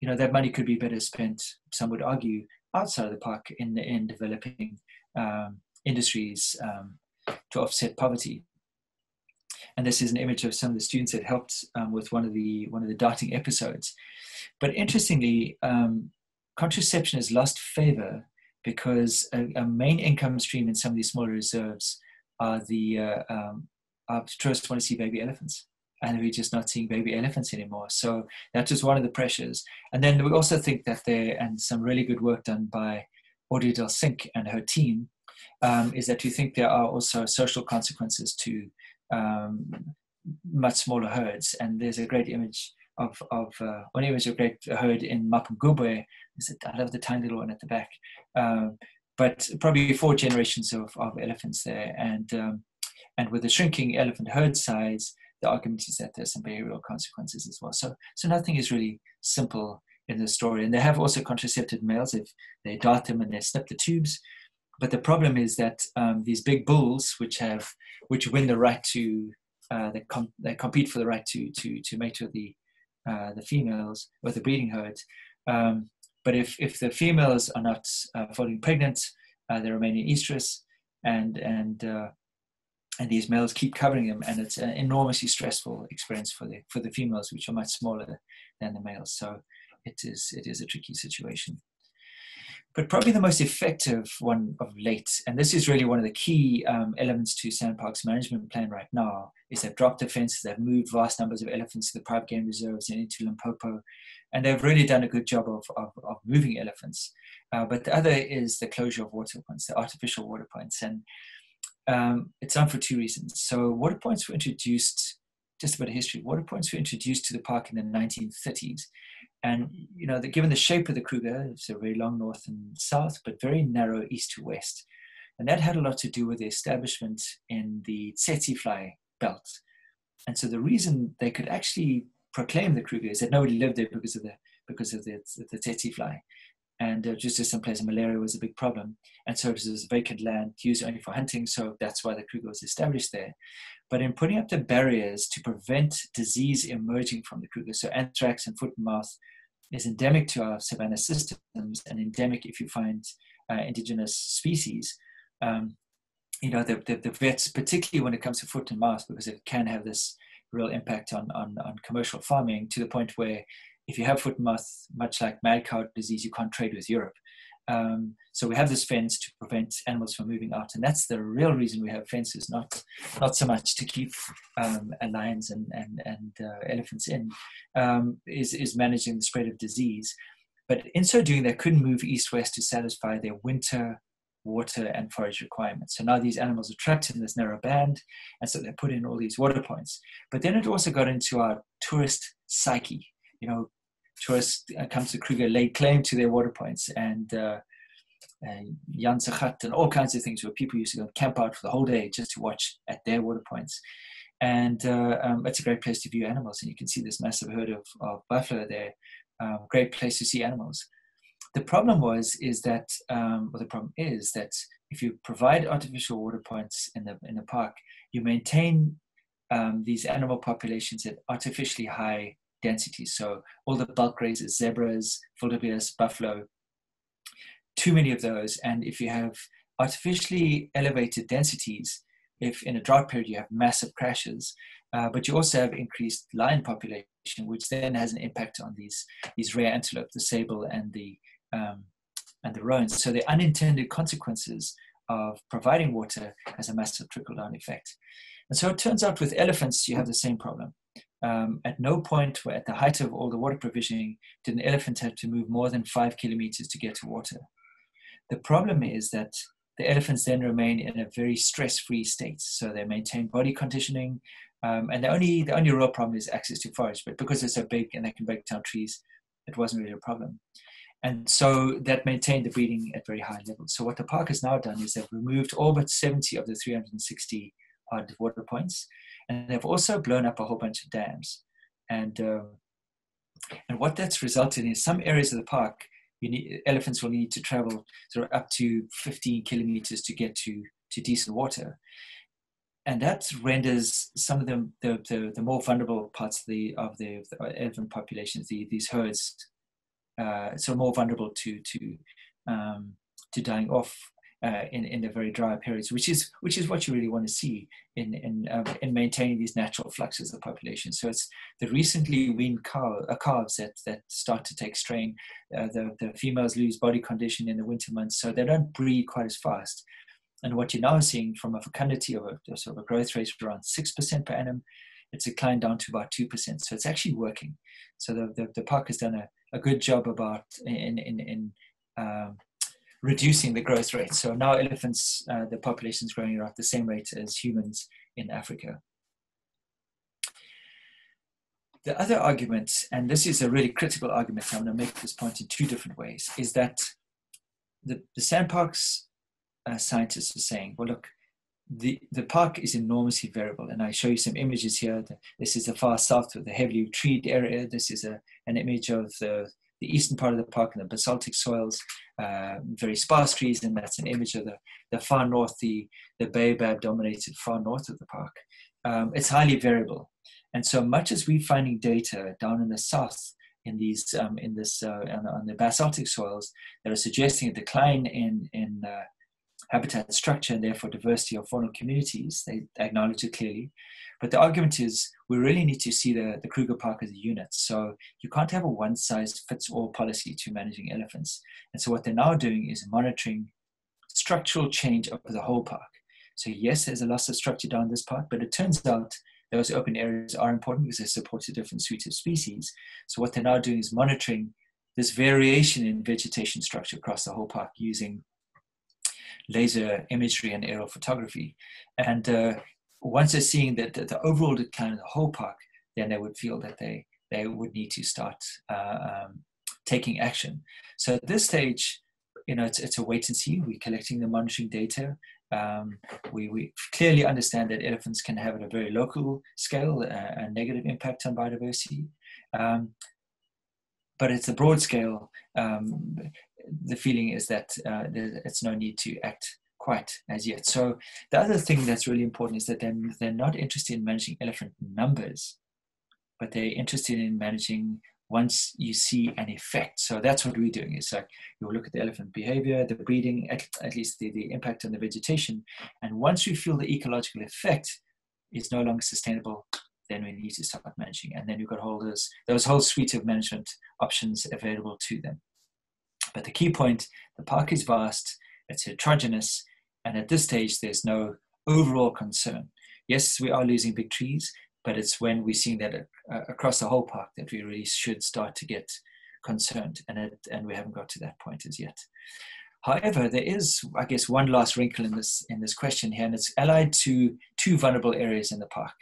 you know, that money could be better spent, some would argue, outside of the park in, in developing um, industries um, to offset poverty. And this is an image of some of the students that helped um, with one of the one of the darting episodes. But interestingly, um, contraception has lost favor because a, a main income stream in some of these smaller reserves are the uh, um, our tourists want to see baby elephants, and we're just not seeing baby elephants anymore. So that was one of the pressures. And then we also think that there, and some really good work done by Audrey Del Sink and her team, um, is that you think there are also social consequences to Um, much smaller herds. And there's a great image of, of uh, one image of a great herd in Mapungubwe. I love the tiny little one at the back. Um, but probably four generations of, of elephants there. And, um, and with the shrinking elephant herd size, the argument is that there's some behavioral consequences as well. So, so nothing is really simple in the story. And they have also contracepted males if they dart them and they snip the tubes. But the problem is that um, these big bulls, which have, which win the right to, uh, they, com they compete for the right to to to mature the uh, the females or the breeding herds. Um, but if if the females are not uh, falling pregnant, uh, they remain in estrus, and and uh, and these males keep covering them, and it's an enormously stressful experience for the for the females, which are much smaller than the males. So it is it is a tricky situation. But probably the most effective one of late, and this is really one of the key um, elements to SANParks' management plan right now, is they've dropped the fences, they've moved vast numbers of elephants to the private game reserves and into Limpopo, and they've really done a good job of, of, of moving elephants. Uh, but the other is the closure of water points, the artificial water points, and um, it's done for two reasons. So water points were introduced, just about history, water points were introduced to the park in the nineteen thirties. And, you know, the, given the shape of the Kruger, it's a very long north and south, but very narrow east to west. And that had a lot to do with the establishment in the tsetse fly belt. And so the reason they could actually proclaim the Kruger is that nobody lived there because of the, because of the, the tsetse fly. And uh, just as some place, malaria was a big problem. And so it was vacant land used only for hunting. So that's why the Kruger was established there. But in putting up the barriers to prevent disease emerging from the Kruger, so anthrax and foot and mouth, is endemic to our savanna systems and endemic if you find uh, indigenous species. Um, you know, the, the, the vets, particularly when it comes to foot and mouth, because it can have this real impact on, on, on commercial farming, to the point where if you have foot and mouth, much like mad cow disease, you can't trade with Europe. Um, so we have this fence to prevent animals from moving out. And that's the real reason we have fences, not, not so much to keep um, lions and, and, and uh, elephants in, um, is, is managing the spread of disease. But in so doing, they couldn't move east-west to satisfy their winter water and forage requirements. So now these animals are trapped in this narrow band, and so they put in all these water points. But then it also got into our tourist psyche. You know, tourists uh, come to Kruger, lay claim to their water points, and uh, and Jan Sachat and all kinds of things where people used to go camp out for the whole day just to watch at their water points. And uh, um, it's a great place to view animals, and you can see this massive herd of, of buffalo there. Um, great place to see animals. The problem was is that, um, well, the problem is that if you provide artificial water points in the in the park, you maintain um, these animal populations at artificially high density. So all the bulk grazers, zebras, wildebeest, buffalo, too many of those. And if you have artificially elevated densities, if in a drought period you have massive crashes, uh, but you also have increased lion population, which then has an impact on these these rare antelope, the sable and the um, and the roans. So the unintended consequences of providing water has a massive trickle-down effect. And so it turns out with elephants you have the same problem. Um, at no point, where at the height of all the water provisioning, did an elephant have to move more than five kilometers to get to water. The problem is that the elephants then remain in a very stress-free state. So they maintain body conditioning, um, and the only, the only real problem is access to forage. But because they're so big and they can break down trees, it wasn't really a problem. And so that maintained the breeding at very high levels. So what the park has now done is they've removed all but seventy of the three hundred sixty hard water points. And they've also blown up a whole bunch of dams. And uh, And what that's resulted in is some areas of the park, you need, elephants will need to travel sort of up to fifteen kilometers to get to, to decent water. And that renders some of the, the, the, the more vulnerable parts of the, of the, of the elephant populations, the, these herds, uh, so more vulnerable to, to, um, to dying off uh, in, in the very dry periods, which is, which is what you really want to see in, in, um, in maintaining these natural fluxes of population. So it's the recently weaned cow, uh, calves that, that start to take strain. Uh, the, the females lose body condition in the winter months, so they don't breed quite as fast. And what you're now seeing from a fecundity of a, sort of a growth rate of around six percent per annum, it's declined down to about two percent. So it's actually working. So the, the, the park has done a, a good job about in, in, in um, reducing the growth rate. So now elephants, uh, the population is growing at the same rate as humans in Africa. The other argument, and this is a really critical argument, I'm going to make this point in two different ways, is that the, the SANParks Uh, scientists are saying, well, look, the, the park is enormously variable. And I show you some images here. This is the far south with the heavily treed area. This is a, an image of the, the eastern part of the park and the basaltic soils, uh, very sparse trees. And that's an image of the, the far north, the, the baobab dominated far north of the park. Um, it's highly variable. And so much as we're finding data down in the south, in these, um, in this, uh, on, on the basaltic soils, that are suggesting a decline in, in uh, habitat structure and therefore diversity of faunal communities. They acknowledge it clearly. But the argument is we really need to see the, the Kruger Park as a unit. So you can't have a one-size-fits-all policy to managing elephants. And so what they're now doing is monitoring structural change of the whole park. So yes, there's a loss of structure down this park, but it turns out those open areas are important because they support a different suite of species. So what they're now doing is monitoring this variation in vegetation structure across the whole park using laser imagery and aerial photography. And uh, once they're seeing that the, the overall decline of the whole park, then they would feel that they, they would need to start uh, um, taking action. So at this stage, you know, it's, it's a wait and see. We're collecting the monitoring data. Um, we, we clearly understand that elephants can have at a very local scale a, a negative impact on biodiversity. Um, but it's a broad scale. Um, the feeling is that uh, it's no need to act quite as yet. So the other thing that's really important is that they're, they're not interested in managing elephant numbers, but they're interested in managing once you see an effect. So that's what we're doing. It's like you look at the elephant behavior, the breeding, at, at least the, the impact on the vegetation. And once we feel the ecological effect is no longer sustainable, then we need to start managing. And then you've got all those, those whole suite of management options available to them. But the key point, the park is vast, it's heterogeneous, and at this stage, there's no overall concern. Yes, we are losing big trees, but it's when we're seeing that uh, across the whole park that we really should start to get concerned, and, it, and we haven't got to that point as yet. However, there is, I guess, one last wrinkle in this, in this question here, and it's allied to two vulnerable areas in the park.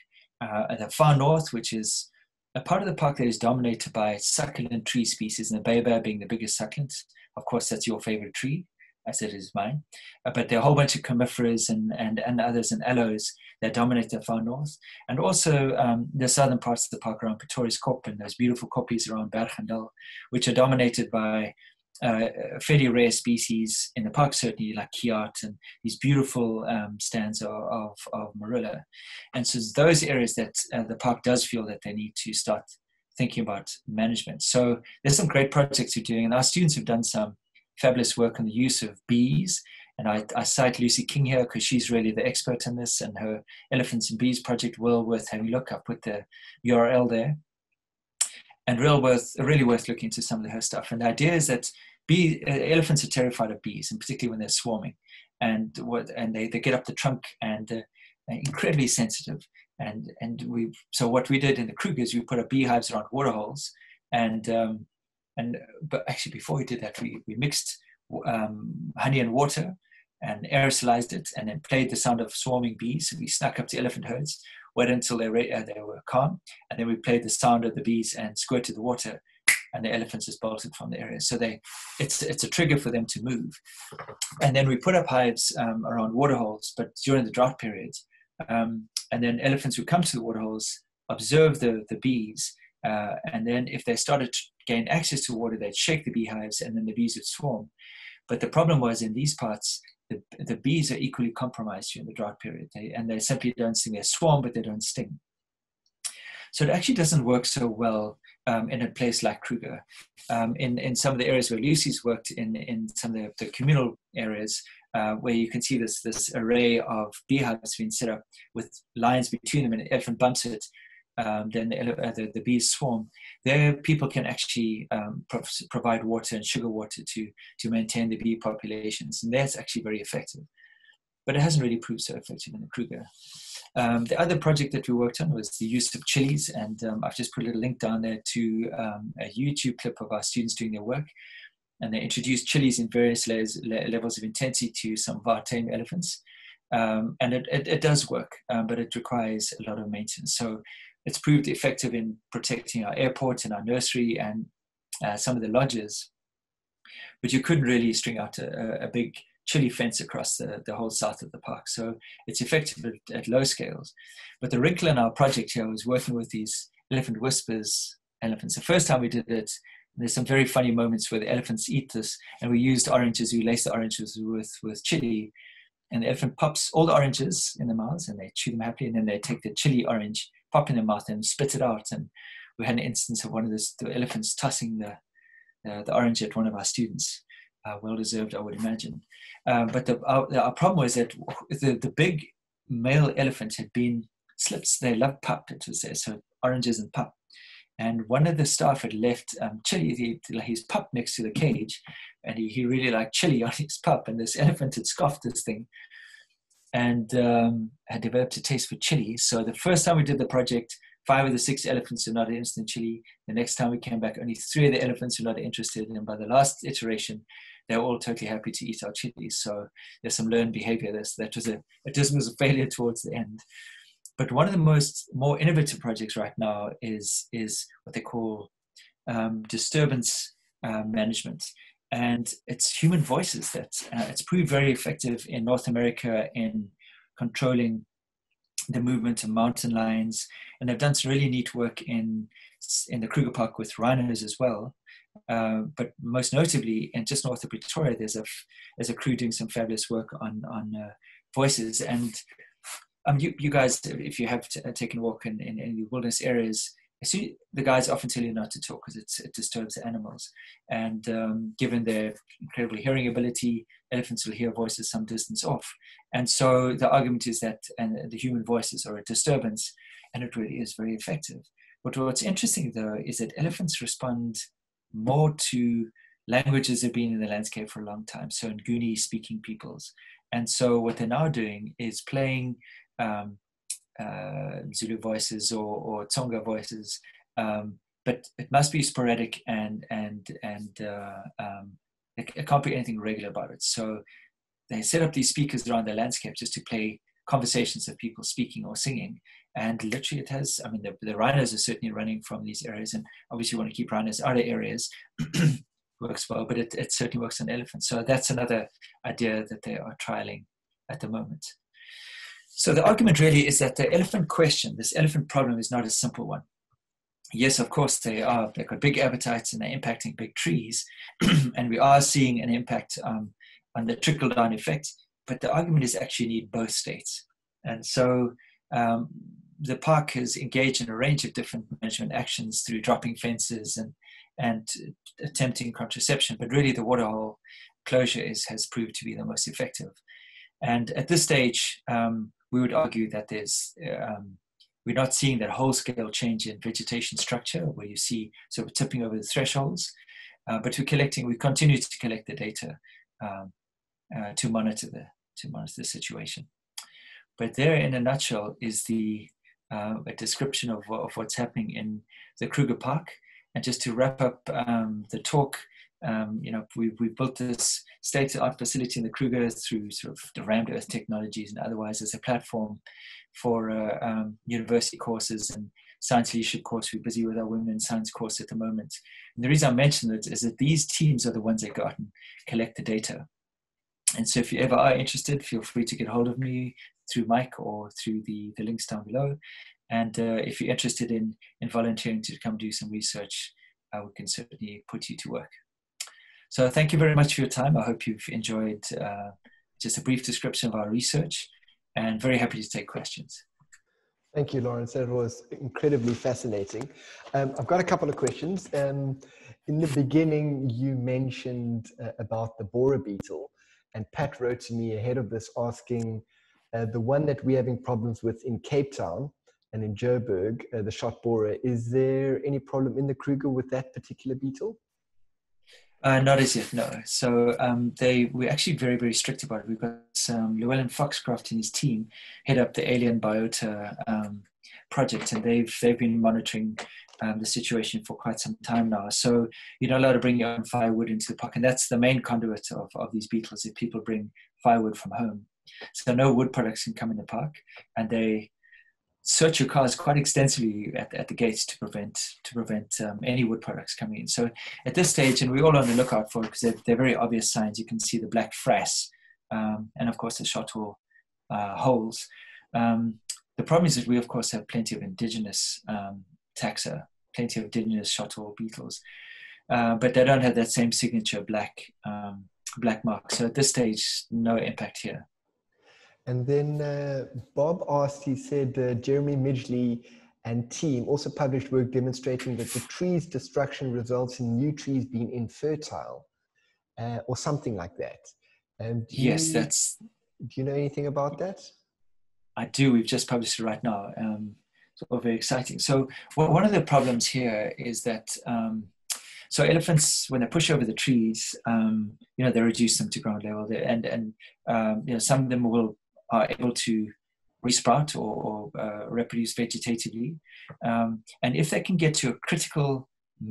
Uh, at the far north, which is a part of the park that is dominated by succulent tree species, and the baobab being the biggest succulent. Of course, that's your favorite tree, as it is mine. Uh, but there are a whole bunch of coniferas and, and, and others and aloes that dominate the far north. And also um, the southern parts of the park around Pretorius Kop and those beautiful koppies around Bergendal, which are dominated by uh, fairly rare species in the park, certainly like kiart and these beautiful um, stands of, of, of marula. And so it's those areas that uh, the park does feel that they need to start thinking about management. So there's some great projects you're doing, and our students have done some fabulous work on the use of bees. And I, I cite Lucy King here because she's really the expert in this, and her Elephants and Bees project, well worth having a look. I put the U R L there. And real worth, really worth looking into some of her stuff. And the idea is that bee, uh, elephants are terrified of bees, and particularly when they're swarming. And, what, and they, they get up the trunk and uh, are incredibly sensitive. And, and we, so what we did in the Kruger is we put our beehives around waterholes, and, um, and, but actually before we did that, we, we mixed um, honey and water and aerosolized it, and then played the sound of swarming bees. So we snuck up to elephant herds, waited until they, uh, they were calm, and then we played the sound of the bees and squirted the water, and the elephants just bolted from the area. So they, it's, it's a trigger for them to move. And then we put up hives um, around waterholes, but during the drought periods, um, and then elephants would come to the waterholes, observe the, the bees, Uh, and then if they started to gain access to water, they'd shake the beehives and then the bees would swarm. But the problem was in these parts, the, the bees are equally compromised during the drought period. They, and they simply don't sting. They swarm, but they don't sting. So it actually doesn't work so well um, in a place like Kruger. Um, in, in some of the areas where Lucy's worked in, in some of the, the communal areas, Uh, where you can see this, this array of beehives being set up with lines between them, and an elephant bumps it, um, then the, uh, the, the bees swarm. There people can actually um, pro provide water and sugar water to, to maintain the bee populations, and that's actually very effective. But it hasn't really proved so effective in the Kruger. Um, the other project that we worked on was the use of chilies, and um, I've just put a little link down there to um, a YouTube clip of our students doing their work. And they introduced chilies in various layers, levels of intensity to some of our tame elephants. Um, and it, it, it does work, um, but it requires a lot of maintenance. So it's proved effective in protecting our airport and our nursery and uh, some of the lodges. But you couldn't really string out a, a big chili fence across the, the whole south of the park. So it's effective at, at low scales. But the wrinkle in our project here was working with these elephant whispers elephants. The first time we did it, there's some very funny moments where the elephants eat this, and we used oranges, we laced the oranges with, with chili, and the elephant pops all the oranges in the mouth, and they chew them happily, and then they take the chili orange, pop in their mouth, and spit it out. And we had an instance of one of the, the elephants tossing the, the, the orange at one of our students. Uh, well deserved, I would imagine. Um, but the, our, our problem was that the, the big male elephant had been slipped. They loved pup, it was there, so oranges and pup. And one of the staff had left um, chili, his pup, next to the cage, and he, he really liked chili on his pup. And this elephant had scoffed this thing and um, had developed a taste for chili. So the first time we did the project, five of the six elephants were not interested in chili. The next time we came back, only three of the elephants were not interested. And by the last iteration, they were all totally happy to eat our chili. So there's some learned behavior. That's, that was a, it just was a failure towards the end. But one of the most more innovative projects right now is, is what they call um, disturbance uh, management. And it's human voices that uh, it's proved very effective in North America in controlling the movement of mountain lions. And they've done some really neat work in, in the Kruger Park with rhinos as well. Uh, but most notably, in just north of Pretoria, there's a, there's a crew doing some fabulous work on, on uh, voices. And Um, you, you guys, if you have t taken a walk in, in, in the wilderness areas, see, the guys often tell you not to talk because it disturbs the animals. And um, given their incredible hearing ability, elephants will hear voices some distance off. And so the argument is that and the human voices are a disturbance, and it really is very effective. But what's interesting, though, is that elephants respond more to languages that have been in the landscape for a long time, so Nguni-speaking peoples. And so what they're now doing is playing Um, uh, Zulu voices or, or Tsonga voices, um, but it must be sporadic and and and uh, um, it can't be anything regular about it. So they set up these speakers around the landscape just to play conversations of people speaking or singing. And literally, it has. I mean, the, the rhinos are certainly running from these areas, and obviously, you want to keep rhinos out of areas. Works well, but it, it certainly works on elephants. So that's another idea that they are trialing at the moment. So the argument really is that the elephant question, this elephant problem, is not a simple one. Yes, of course, they are. They've got big appetites and they're impacting big trees. And we are seeing an impact um, on the trickle-down effect. But the argument is actually you need both states. And so um, the park has engaged in a range of different management actions through dropping fences and, and attempting contraception. But really, the waterhole closure is, has proved to be the most effective. And at this stage, um, we would argue that there's, um, we're not seeing that whole-scale change in vegetation structure where you see sort of tipping over the thresholds, uh, but we're collecting, we continue to collect the data um, uh, to monitor the to monitor the situation. But there, in a nutshell, is the uh, a description of, of what's happening in the Kruger Park. And just to wrap up um, the talk, Um, you know, we, we built this state-of-the-art facility in the Kruger through sort of the rammed earth technologies and otherwise as a platform for uh, um, university courses and science leadership course. We're busy with our women in science course at the moment. And the reason I mention it is that these teams are the ones that go out and collect the data. And so if you ever are interested, feel free to get hold of me through Mike or through the, the links down below. And uh, if you're interested in, in volunteering to come do some research, uh, we can certainly put you to work. So thank you very much for your time. I hope you've enjoyed uh, just a brief description of our research, and very happy to take questions. Thank you, Laurence. That was incredibly fascinating. Um, I've got a couple of questions. Um, in the beginning, you mentioned uh, about the borer beetle, and Pat wrote to me ahead of this asking, uh, the one that we're having problems with in Cape Town and in Joburg, uh, the shot borer, is there any problem in the Kruger with that particular beetle? Uh, not as yet, no. So um, they we're actually very, very strict about it. We've got um, Llewellyn Foxcroft and his team head up the Alien Biota um, project, and they've they've been monitoring um, the situation for quite some time now. So you're not allowed to bring your own firewood into the park, and that's the main conduit of, of these beetles, if people bring firewood from home. So no wood products can come in the park, and they search your cars quite extensively at, at the gates to prevent to prevent um, any wood products coming in. So at this stage, and we're all on the lookout for it because they're, they're very obvious signs. You can see the black frass um, and of course the shotwell uh, holes. Um, the problem is that we of course have plenty of indigenous um, taxa, plenty of indigenous shotwell beetles, uh, but they don't have that same signature black, um, black mark. So at this stage, no impact here. And then uh, Bob asked, he said, uh, Jeremy Midgley and team also published work demonstrating that the tree's destruction results in new trees being infertile uh, or something like that. Um, yes, you, that's... Do you know anything about that? I do. We've just published it right now. Um, it's all very exciting. So well, one of the problems here is that... Um, So elephants, when they push over the trees, um, you know, they reduce them to ground level. They, and, and um, you know, some of them will... are able to resprout or, or uh, reproduce vegetatively, um, and if they can get to a critical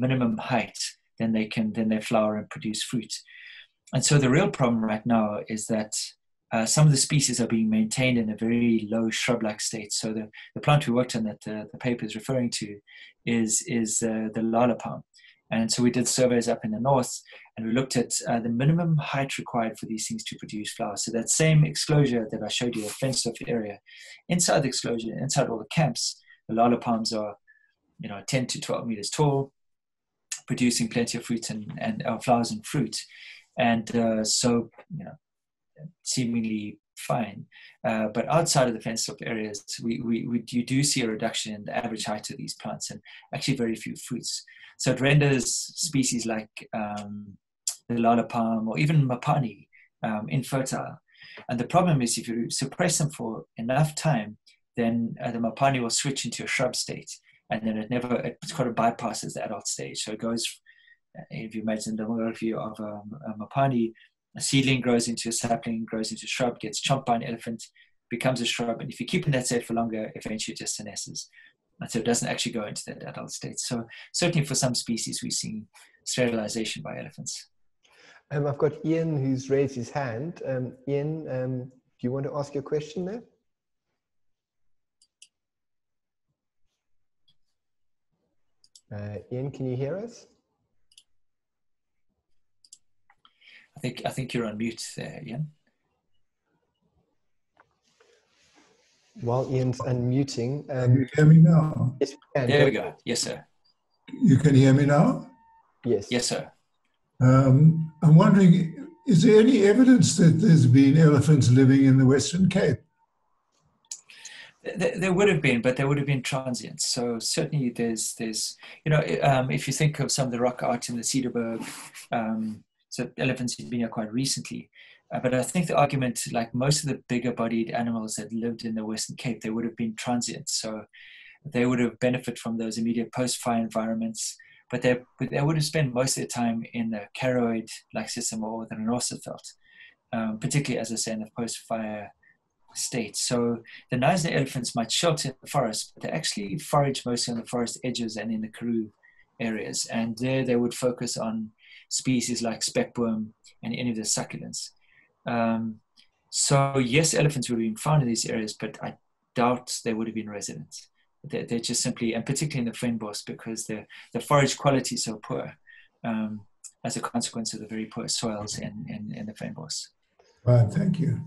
minimum height, then they can then they flower and produce fruit. And so the real problem right now is that uh, some of the species are being maintained in a very low shrub-like state. So the, the plant we worked on that uh, the paper is referring to is is uh, the Lala palm. And so we did surveys up in the north, and we looked at uh, the minimum height required for these things to produce flowers. So that same exclosure that I showed you, a fenced off area, inside the exclosure, inside all the camps, the Lala palms are, you know, ten to twelve meters tall, producing plenty of fruit and, and uh, flowers and fruit. And uh, so, you know, seemingly fine. Uh, but outside of the fenced off areas, we, we, we, you do see a reduction in the average height of these plants and actually very few fruits. So it renders species like um, the Lala palm or even Mapani um, infertile. And the problem is if you suppress them for enough time, then uh, the Mapani will switch into a shrub state. And then it never, it sort of bypasses the adult stage. So it goes, if you imagine the demography of um, a Mapani, a seedling grows into a sapling, grows into a shrub, gets chomped by an elephant, becomes a shrub. And if you keep in that state for longer, eventually it just senesces. And so it doesn't actually go into that adult state. So certainly for some species, we've seen sterilization by elephants. Um, I've got Ian who's raised his hand. Um, Ian, um, do you want to ask your question there? Uh, Ian, can you hear us? I think, I think you're on mute there, Ian. While Ian's unmuting. Um, can you hear me now? Yes, we can. There we go. Yes, sir. You can hear me now? Yes. Yes, sir. Um, I'm wondering, is there any evidence that there's been elephants living in the Western Cape? There, there would have been, but there would have been transients. So certainly there's, there's you know, um, if you think of some of the rock art in the Cedarburg, um, so elephants have been here quite recently. Uh, but I think the argument, like most of the bigger bodied animals that lived in the Western Cape, they would have been transient. So they would have benefited from those immediate post-fire environments, but they, they would have spent most of their time in the Karoid-like system or the Rhinoceros felt, um, particularly, as I say, in the post-fire state. So the Nysna elephants might shelter in the forest, but they actually forage mostly on the forest edges and in the Karoo areas. And there they would focus on species like speckworm and any of the succulents. Um, so yes, elephants would have been found in these areas, but I doubt they would have been resident. They're, they're just simply, and particularly in the Fynbos, because the the forage quality is so poor, um, as a consequence of the very poor soils in, in, in the Fynbos. Right, thank you.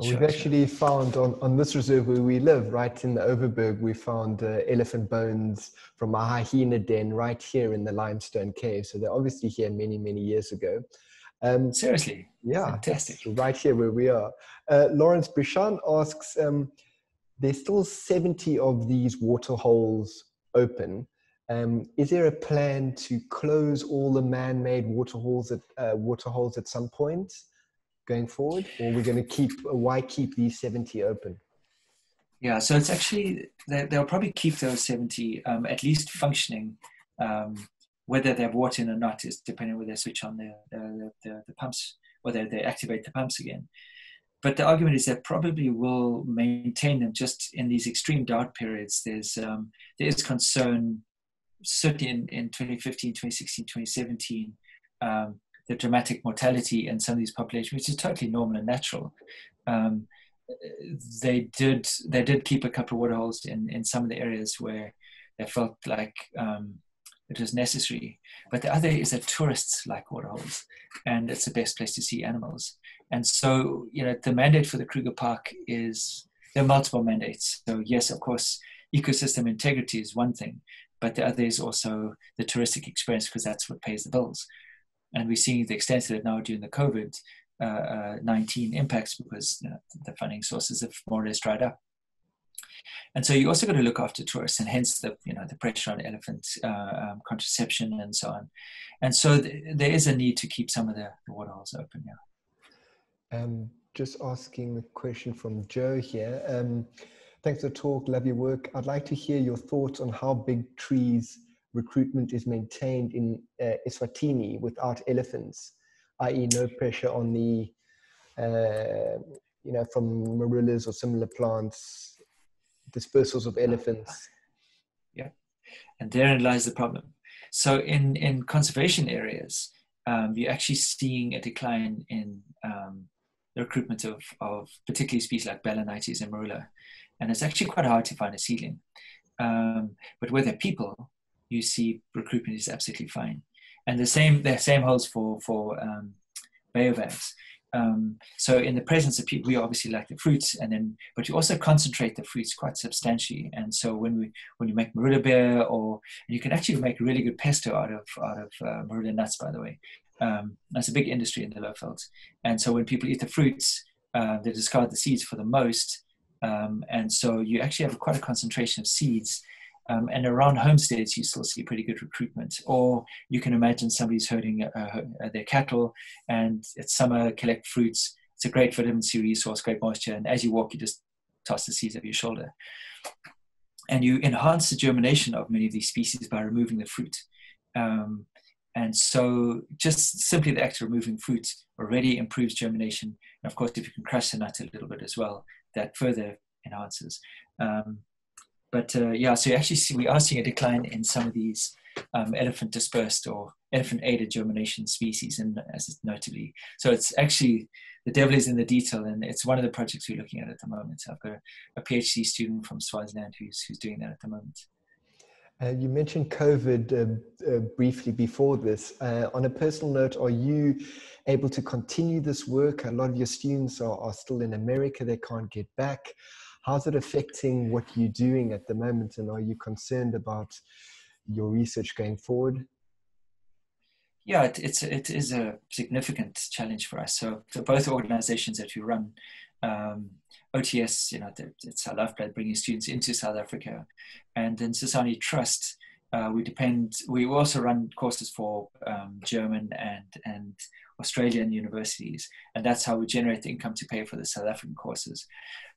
We've sure, actually sure. found on, on this reserve where we live, right in the Overberg, we found uh, elephant bones from a hyena den right here in the limestone cave. So they're obviously here many, many years ago. Um, Seriously? Yeah. Fantastic. Right here where we are. Uh, Laurence Brishan asks, um, there's still seventy of these water holes open. Um, is there a plan to close all the man-made water holes at, uh, water holes at some point going forward, or we're going to keep, why keep these seventy open? Yeah, so it's actually, they, they'll probably keep those seventy um, at least functioning, um, whether they have water in or not is depending on whether they switch on the, the, the, the pumps, whether they activate the pumps again. But the argument is that probably will maintain them just in these extreme drought periods. There's, um, there is concern, certainly in, in twenty fifteen, twenty sixteen, twenty seventeen, um, the dramatic mortality in some of these populations, which is totally normal and natural. Um, they did they did keep a couple of water holes in, in some of the areas where they felt like um, it was necessary. But the other is that tourists like water holes, and it's the best place to see animals. And so, you know, the mandate for the Kruger Park is, there are multiple mandates. So yes, of course, ecosystem integrity is one thing, but the other is also the touristic experience, because that's what pays the bills. And we're seeing the extent of it now during the COVID nineteen uh, uh, impacts, because you know, the funding sources have more or less dried up. And so you also got to look after tourists, and hence the, you know, the pressure on elephant uh, um, contraception and so on. And so th there is a need to keep some of the, the water holes open now. Um, just asking the question from Joe here. Um, thanks for the talk, love your work. I'd like to hear your thoughts on how big trees recruitment is maintained in uh, Eswatini without elephants, that is no pressure on the, uh, you know, from marillas or similar plants, dispersals of elephants. Yeah, and therein lies the problem. So in, in conservation areas, um, you're actually seeing a decline in um, the recruitment of, of particularly species like balanites and marula. And it's actually quite hard to find a seedling. Um, but where there are people, you see recruitment is absolutely fine. And the same the same holds for, for um, baobabs. Um, so in the presence of people, we obviously like the fruits, and then, but you also concentrate the fruits quite substantially. And so when we when you make marula beer, or you can actually make really good pesto out of, out of uh, marula nuts, by the way. Um, that's a big industry in the Lowveld. And so when people eat the fruits, uh, they discard the seeds for the most. Um, and so you actually have quite a concentration of seeds. Um, and around homesteads, you still see pretty good recruitment. Or you can imagine somebody's herding uh, their cattle, and it's summer, collect fruits. It's a great vitamin C resource, great moisture. And as you walk, you just toss the seeds over your shoulder. And you enhance the germination of many of these species by removing the fruit. Um, and so just simply the act of removing fruit already improves germination. And of course, if you can crush the nut a little bit as well, that further enhances. Um, But uh, yeah, so you actually see, we are seeing a decline in some of these um, elephant dispersed or elephant aided germination species, and as it's notably. So it's actually, the devil is in the detail, and it's one of the projects we're looking at at the moment. I've got a PhD student from Swaziland who's, who's doing that at the moment. Uh, you mentioned COVID uh, uh, briefly before this. Uh, on a personal note, are you able to continue this work? A lot of your students are, are still in America, they can't get back. How's it affecting what you're doing at the moment, and are you concerned about your research going forward? Yeah, it, it's, it is a significant challenge for us. So for both organizations that we run, um, O T S, you know, it's our lifeblood, bringing students into South Africa, and then Sasani Trust, uh, we depend, we also run courses for um, German and, and Australian universities, and that's how we generate the income to pay for the South African courses.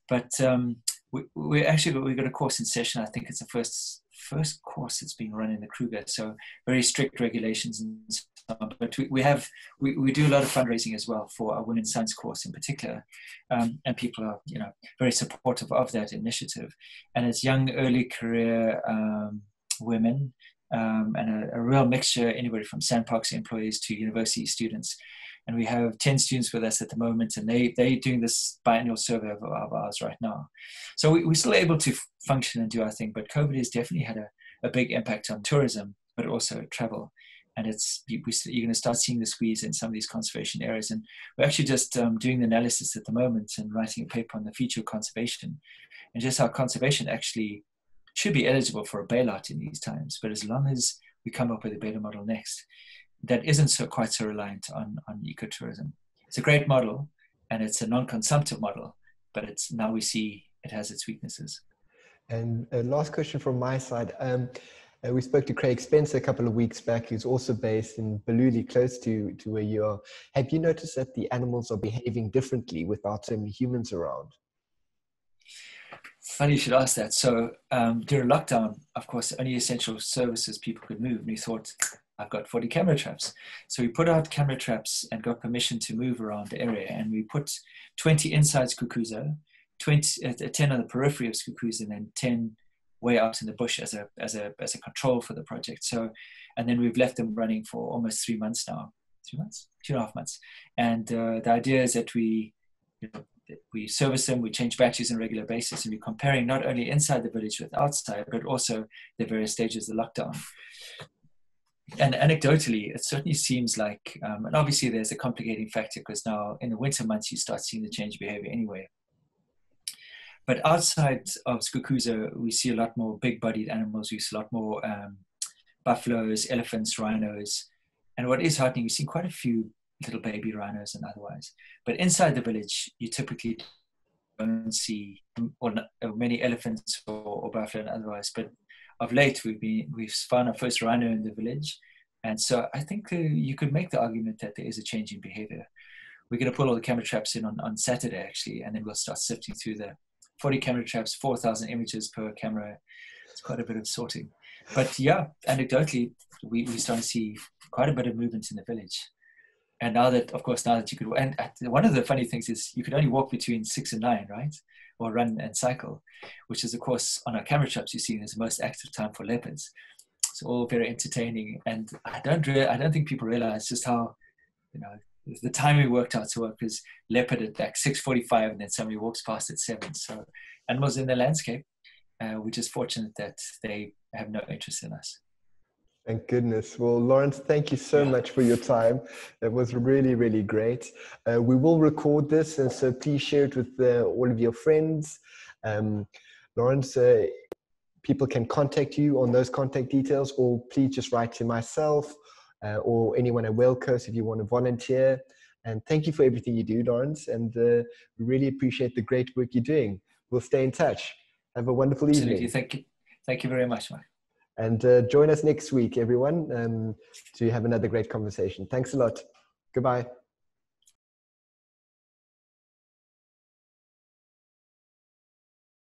But um, we, we actually, we've got a course in session. I think it's the first first course that's being run in the Kruger. So very strict regulations and so on. But we, we have, we, we do a lot of fundraising as well for our women's science course in particular. Um, and people are, you know, very supportive of that initiative. And it's young, early career um, women um, and a, a real mixture, anybody from SANParks employees to university students. And we have ten students with us at the moment, and they, they're doing this biennial survey of, of ours right now. So we, we're still able to function and do our thing, but COVID has definitely had a, a big impact on tourism, but also travel. and it's you, we, you're going to start seeing the squeeze in some of these conservation areas. And we're actually just um, doing the analysis at the moment and writing a paper on the future of conservation and just how conservation actually should be eligible for a bailout in these times. But as long as we come up with a better model next, that isn't so quite so reliant on, on ecotourism. It's a great model, and it's a non-consumptive model, but it's now we see it has its weaknesses. And a last question from my side. Um, uh, we spoke to Craig Spencer a couple of weeks back, who's also based in Bululi, close to, to where you are. Have you noticed that the animals are behaving differently without so many humans around? Funny you should ask that. So um, during lockdown, of course, only essential services people could move. And we thought, I've got forty camera traps. So we put out camera traps and got permission to move around the area. And we put twenty inside Skukuza, twenty, uh, ten on the periphery of Skukuza, and then ten way out in the bush as a, as a, as a control for the project. So, and then we've left them running for almost three months now, three months, two and a half months. And uh, the idea is that we, you know, we service them, we change batches on a regular basis, and we're comparing not only inside the village with outside, but also the various stages of the lockdown. And anecdotally, it certainly seems like, um, and obviously there's a complicating factor because now in the winter months, you start seeing the change of behavior anyway. But outside of Skukuza, we see a lot more big-bodied animals. We see a lot more um, buffaloes, elephants, rhinos. And what is heartening, we see quite a few little baby rhinos and otherwise. But inside the village, you typically don't see or not, or many elephants or, or buffalo and otherwise. But of late, we've been, we've found our first rhino in the village. And so I think uh, you could make the argument that there is a change in behavior. We're going to pull all the camera traps in on, on Saturday, actually, and then we'll start sifting through the forty camera traps, four thousand images per camera. It's quite a bit of sorting. But yeah, anecdotally, we, we start to see quite a bit of movement in the village. And now that, of course, now that you could, and one of the funny things is you could only walk between six and nine, right? Or run and cycle, which is, of course, on our camera traps, you see there's the most active time for leopards. It's all very entertaining. And I don't really, I don't think people realize just how, you know, the time we worked out to work is leopard at like six forty-five, and then somebody walks past at seven. So animals in the landscape, uh, we're just fortunate that they have no interest in us. Thank goodness. Well, Laurence, thank you so much for your time. It was really, really great. Uh, we will record this, and so please share it with uh, all of your friends. Um, Laurence, uh, people can contact you on those contact details, or please just write to myself uh, or anyone at Whale Coast if you want to volunteer. And thank you for everything you do, Laurence, and uh, we really appreciate the great work you're doing. We'll stay in touch. Have a wonderful Absolutely. Evening. Thank you. Thank you very much, Mike. And uh, join us next week, everyone, um, to have another great conversation. Thanks a lot. Goodbye.